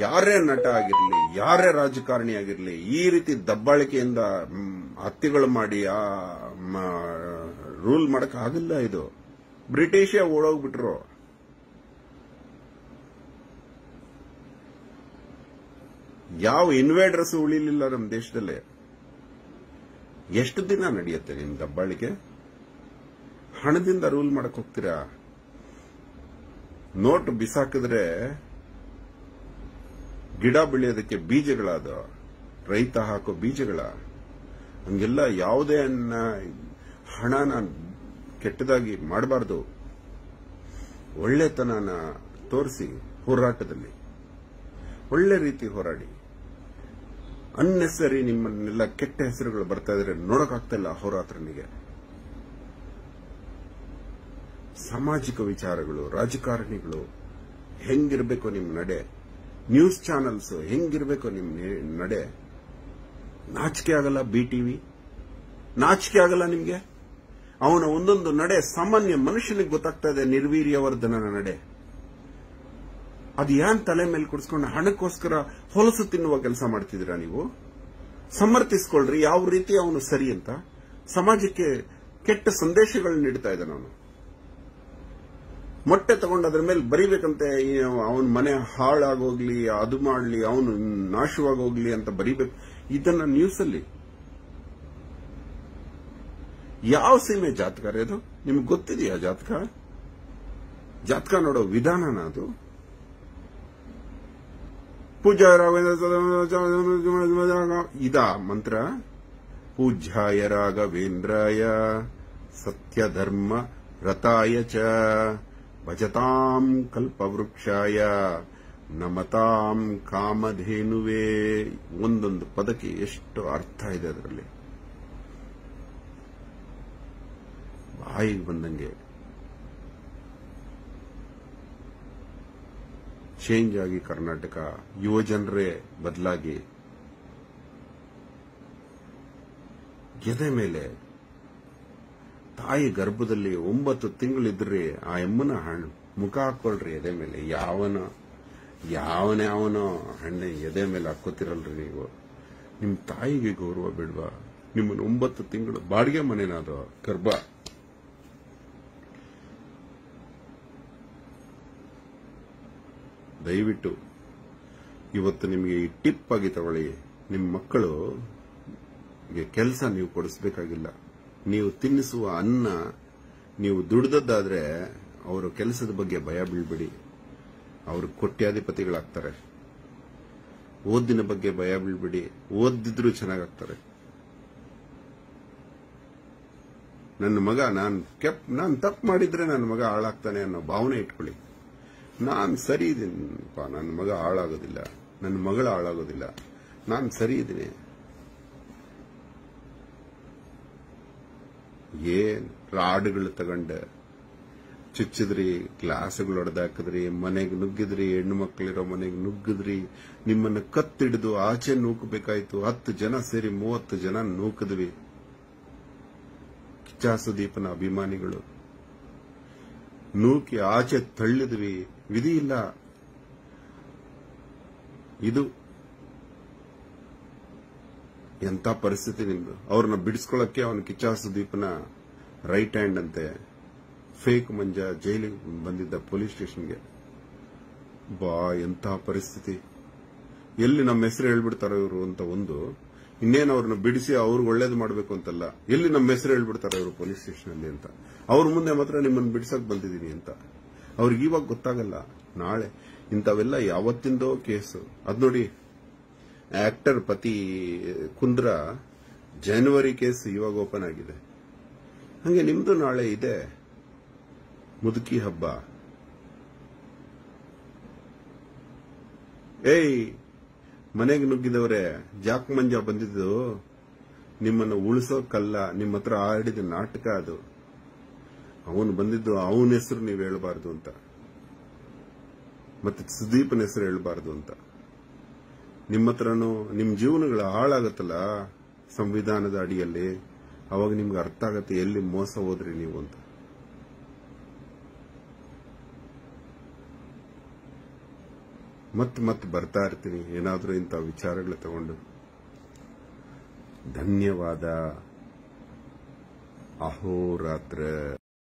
ಯಾರೇ ನಟ ಆಗಿರಲಿ ಯಾರೇ ರಾಜಕಾರಣಿ ಆಗಿರಲಿ ಈ ರೀತಿ ದಬ್ಬಾಳಿಕೆಯಿಂದ ಹತ್ಯೆಗಳು ಮಾಡಿ ರೂಲ್ ಮಾಡಕ್ ಆಗಿಲ್ಲ. ಇದು ಬ್ರಿಟಿಷ್ ಓಡೋಗ್ಬಿಟ್ರು. ಯಾವ ಇನ್ವೇಡರ್ಸ್ ಉಳಿಲಿಲ್ಲ ನಮ್ಮ ದೇಶದಲ್ಲಿ. ಎಷ್ಟು ದಿನ ನಡೆಯುತ್ತೆ ನಿಮ್ಮ ದಬ್ಬಾಳಿಕೆ? ಹಣದಿಂದ ರೂಲ್ ಮಾಡಕ್ ಹೋಗ್ತೀರಾ? ನೋಟ್ ಬಿಸಾಕಿದ್ರೆ ಗಿಡ ಬೆಳೆಯೋದಕ್ಕೆ ಬೀಜಗಳದು, ರೈತ ಹಾಕೋ ಬೀಜಗಳ ಹಂಗೆಲ್ಲ ಯಾವುದೇ ಹಣನ ಕೆಟ್ಟದಾಗಿ ಮಾಡಬಾರ್ದು. ಒಳ್ಳೆತನನ ತೋರಿಸಿ, ಹೋರಾಟದಲ್ಲಿ ಒಳ್ಳೆ ರೀತಿ ಹೋರಾಡಿ. ಅನ್ನೆಸರಿ ನಿಮ್ಮನ್ನೆಲ್ಲ ಕೆಟ್ಟ ಹೆಸರುಗಳು ಬರ್ತಾ ಇದ್ರೆ ನೋಡೋಕ್ಕಾಗ್ತಾ ಇಲ್ಲ ಅಹೋರಾತ್ರನಿಗೆ. ಸಾಮಾಜಿಕ ವಿಚಾರಗಳು, ರಾಜಕಾರಣಿಗಳು ಹೆಂಗಿರಬೇಕು ನಿಮ್ಮ ನಡೆ, ನ್ಯೂಸ್ ಚಾನೆಲ್ಸ್ ಹೆಂಗಿರಬೇಕು ನಿಮ್ಮ ನಡೆ. ನಾಚಿಕೆ ಆಗಲ್ಲ ಬಿಟಿವಿ? ನಾಚಿಕೆ ಆಗಲ್ಲ ನಿಮಗೆ? ಅವನ ಒಂದೊಂದು ನಡೆ ಸಾಮಾನ್ಯ ಮನುಷ್ಯನಿಗೆ ಗೊತ್ತಾಗ್ತಾ ಇದೆ. ನಿರ್ವೀರ್ಯವರ್ಧನನ ನಡೆ ಅದು ಏನ್ ತಲೆ ಮೇಲೆ ಕುಡಿಸ್ಕೊಂಡು ಹಣಕ್ಕೋಸ್ಕರ ಹೊಲಸು ತಿನ್ನುವ ಕೆಲಸ ಮಾಡ್ತಿದ್ದೀರಾ ನೀವು? ಸಮರ್ಥಿಸ್ಕೊಳ್ರಿ ಯಾವ ರೀತಿ ಅವನು ಸರಿ ಅಂತ. ಸಮಾಜಕ್ಕೆ ಕೆಟ್ಟ ಸಂದೇಶಗಳನ್ನ ನೀಡ್ತಾ ಇದ್ದಾನೆ ಅವನು. ಮೊಟ್ಟೆ ತಗೊಂಡು ಅದ್ರ ಮೇಲೆ ಬರಿಬೇಕಂತೆ, ಅವನ ಮನೆ ಹಾಳಾಗೋಗ್ಲಿ, ಅದು ಮಾಡ್ಲಿ, ಅವನು ನಾಶವಾಗೋಗ್ಲಿ ಅಂತ ಬರಿಬೇಕು. ಇದನ್ನ ನ್ಯೂಸಲ್ಲಿ ಯಾವ ಸೀಮೆ ಜಾತಕ ರೀ ಅದು? ನಿಮ್ಗೆ ಗೊತ್ತಿದೆಯಾ ಜಾತಕ? ಜಾತಕ ನೋಡೋ ವಿಧಾನನ ಅದು? ಪೂಜ್ಯಾಯ ಇದಾ ಮಂತ್ರ, ಪೂಜ್ಯಾಯ ರಾಘವೇಂದ್ರಾಯ ಸತ್ಯಧರ್ಮ ರತಾಯ ಚ ಭಜತಾಂ ಕಲ್ಪವೃಕ್ಷಾಯ ನಮತಾಂ ಕಾಮಧೇನುವೇ. ಒಂದೊಂದು ಪದಕ್ಕೆ ಎಷ್ಟು ಅರ್ಥ ಇದೆ ಅದರಲ್ಲಿ. ಬಾಯಿಗೆ ಬಂದಂಗೆ ಚೇಂಜ್ ಆಗಿ ಕರ್ನಾಟಕ ಯುವಜನರೇ ಬದಲಾಗಿ ಗೆದೆ ಮೇಲೆ ತಾಯಿ ಗರ್ಭದಲ್ಲಿ 9 ತಿಂಗಳಿದ್ರೆ ಆ ಎಮ್ಮನ ಹಣ್ಣು ಮುಖ ಹಾಕೊಳ್ರಿ ಎದೆ ಮೇಲೆ. ಯಾವನೋ ಹಣ್ಣೆ ಎದೆ ಮೇಲೆ ಹಾಕೋತಿರಲ್ರಿ ನೀವು. ನಿಮ್ಮ ತಾಯಿಗೆ ಗೌರವ ಬಿಡ್ವಾ? ನಿಮ್ಮನ್ನು 9 ತಿಂಗಳು ಬಾಡಿಗೆ ಮನೇನಾದ ಗರ್ಭ. ದಯವಿಟ್ಟು ಇವತ್ತು ನಿಮಗೆ ಈ ಟಿಪ್ ಆಗಿ ತಗೊಳ್ಳಿ. ನಿಮ್ಮ ಮಕ್ಕಳು ಕೆಲಸ ನೀವು ಕೊಡಿಸಬೇಕಾಗಿಲ್ಲ. ನೀವು ತಿನ್ನಿಸುವ ಅನ್ನ ನೀವು ದುಡಿದದ್ದಾದ್ರೆ ಅವರು ಕೆಲಸದ ಬಗ್ಗೆ ಭಯ ಬೀಳ್ಬಿಡಿ. ಅವರು ಕೋಟ್ಯಾಧಿಪತಿಗಳಾಗ್ತಾರೆ. ಓದಿನ ಬಗ್ಗೆ ಭಯ ಬೀಳ್ಬಿಡಿ. ಓದಿದ್ರು ಚೆನ್ನಾಗಾಗ್ತಾರೆ. ನನ್ನ ಮಗ ನಾನು ತಪ್ಪು ಮಾಡಿದ್ರೆ ನನ್ನ ಮಗ ಹಾಳಾಗ್ತಾನೆ ಅನ್ನೋ ಭಾವನೆ ಇಟ್ಕೊಳ್ಳಿ. ನಾನು ಸರಿ ಇದೀನಿಪ್ಪ, ನನ್ನ ಮಗ ಹಾಳಾಗೋದಿಲ್ಲ, ನನ್ನ ಮಗಳ ಹಾಳಾಗೋದಿಲ್ಲ, ನಾನು ಸರಿ ಇದ್ದೀನಿ. ಏನ್ ರಾಡುಗಳು ತಗೊಂಡೆ ಚುಚ್ಚಿದ್ರಿ, ಗ್ಲಾಸ್ಗಳು ಹೊಡೆದಾಕಿದ್ರಿ, ಮನೆಗೆ ನುಗ್ಗಿದ್ರಿ, ಹೆಣ್ಣು ಮಕ್ಕಳಿರೋ ಮನೆಗೆ ನುಗ್ಗಿದ್ರಿ, ನಿಮ್ಮನ್ನು ಕತ್ತಿಡಿದು ಆಚೆ ನೂಕಬೇಕಾಯ್ತು. 10 ಜನ ಸೇರಿ 30 ಜನ ನೂಕಿದ್ವಿ. ಕಿಚ್ಚ ಸುದೀಪನ ಅಭಿಮಾನಿಗಳು ನೂಕಿ ಆಚೆ ತಳ್ಳಿದ್ವಿ. ವಿಧಿ ಇಲ್ಲ ಇದು. ಎಂತ ಪರಿಸ್ಥಿತಿ ನಿಮ್ದು. ಅವ್ರನ್ನ ಬಿಡಿಸ್ಕೊಳ್ಳಕ್ಕೆ ಅವನು ಕಿಚ್ಚ ಸುದೀಪನ ರೈಟ್ ಹ್ಯಾಂಡ್ ಅಂತೆ ಫೇಕ್ ಮಂಜ ಜೈಲಿಗೆ ಬಂದಿದ್ದ ಪೊಲೀಸ್ ಸ್ಟೇಷನ್ಗೆ. ಬಾ ಎಂತ ಪರಿಸ್ಥಿತಿ. ಎಲ್ಲಿ ನಮ್ಮ ಹೆಸರು ಹೇಳ್ಬಿಡ್ತಾರ ಇವರು ಅಂತ ಒಂದು. ಇನ್ನೇನು ಅವ್ರನ್ನ ಬಿಡಿಸಿ ಅವ್ರಿಗೆ ಒಳ್ಳೇದು ಮಾಡಬೇಕು ಅಂತಲ್ಲ, ಎಲ್ಲಿ ನಮ್ಮ ಹೆಸರು ಹೇಳ್ಬಿಡ್ತಾರ ಇವರು ಪೊಲೀಸ್ ಸ್ಟೇಷನ್ ಅಲ್ಲಿ ಅಂತ. ಅವ್ರ ಮುಂದೆ ಮಾತ್ರ ನಿಮ್ಮನ್ನು ಬಿಡಿಸಕ್ ಬಂದಿದ್ದೀನಿ ಅಂತ. ಅವ್ರಿಗೆ ಇವಾಗ ಗೊತ್ತಾಗಲ್ಲ, ನಾಳೆ ಇಂಥವೆಲ್ಲ ಯಾವತ್ತಿಂದೋ ಕೇಸು. ಅದ್ ನೋಡಿ ಆಕ್ಟರ್ ಪತಿ ಕುಂದ್ರ ಜನವರಿ ಕೇಸ್ ಇವಾಗ ಓಪನ್ ಆಗಿದೆ. ಹಂಗೆ ನಿಮ್ದು ನಾಳೆ ಇದೆ ಮುದುಕಿ ಹಬ್ಬ. ಏಯ್ ಮನೆಗೆ ನುಗ್ಗಿದವ್ರೆ, ಜಾಕ್ ಮಂಜ ಬಂದಿದ್ದು ನಿಮ್ಮನ್ನು ಉಳಿಸೋಕಲ್ಲ, ನಿಮ್ಮ ಹತ್ರ ಆಡಿದ ನಾಟಕ ಅದು. ಅವನು ಬಂದಿದ್ದು ಅವನ ಹೆಸರು ನೀವು ಹೇಳಬಾರ್ದು ಅಂತ, ಮತ್ತೆ ಸುದೀಪನ ಹೆಸರು ಹೇಳಬಾರ್ದು ಅಂತ. ನಿಮ್ಮ ಹತ್ರನೂ ನಿಮ್ಮ ಜೀವನಗಳು ಹಾಳಾಗತ್ತಲ್ಲ ಸಂವಿಧಾನದ ಅಡಿಯಲ್ಲಿ. ಅವಾಗ ನಿಮ್ಗೆ ಅರ್ಥ ಆಗತ್ತೆ ಎಲ್ಲಿ ಮೋಸ ಹೋದ್ರಿ ನೀವು ಅಂತ. मत ಬರ್ತಾ ಇರ್ತೀನಿ ಏನಾದರೂ ಇಂತ ವಿಚಾರಗಳು ತಗೊಂಡು. ಧನ್ಯವಾದ. ಅಹೋರಾತ್ರ.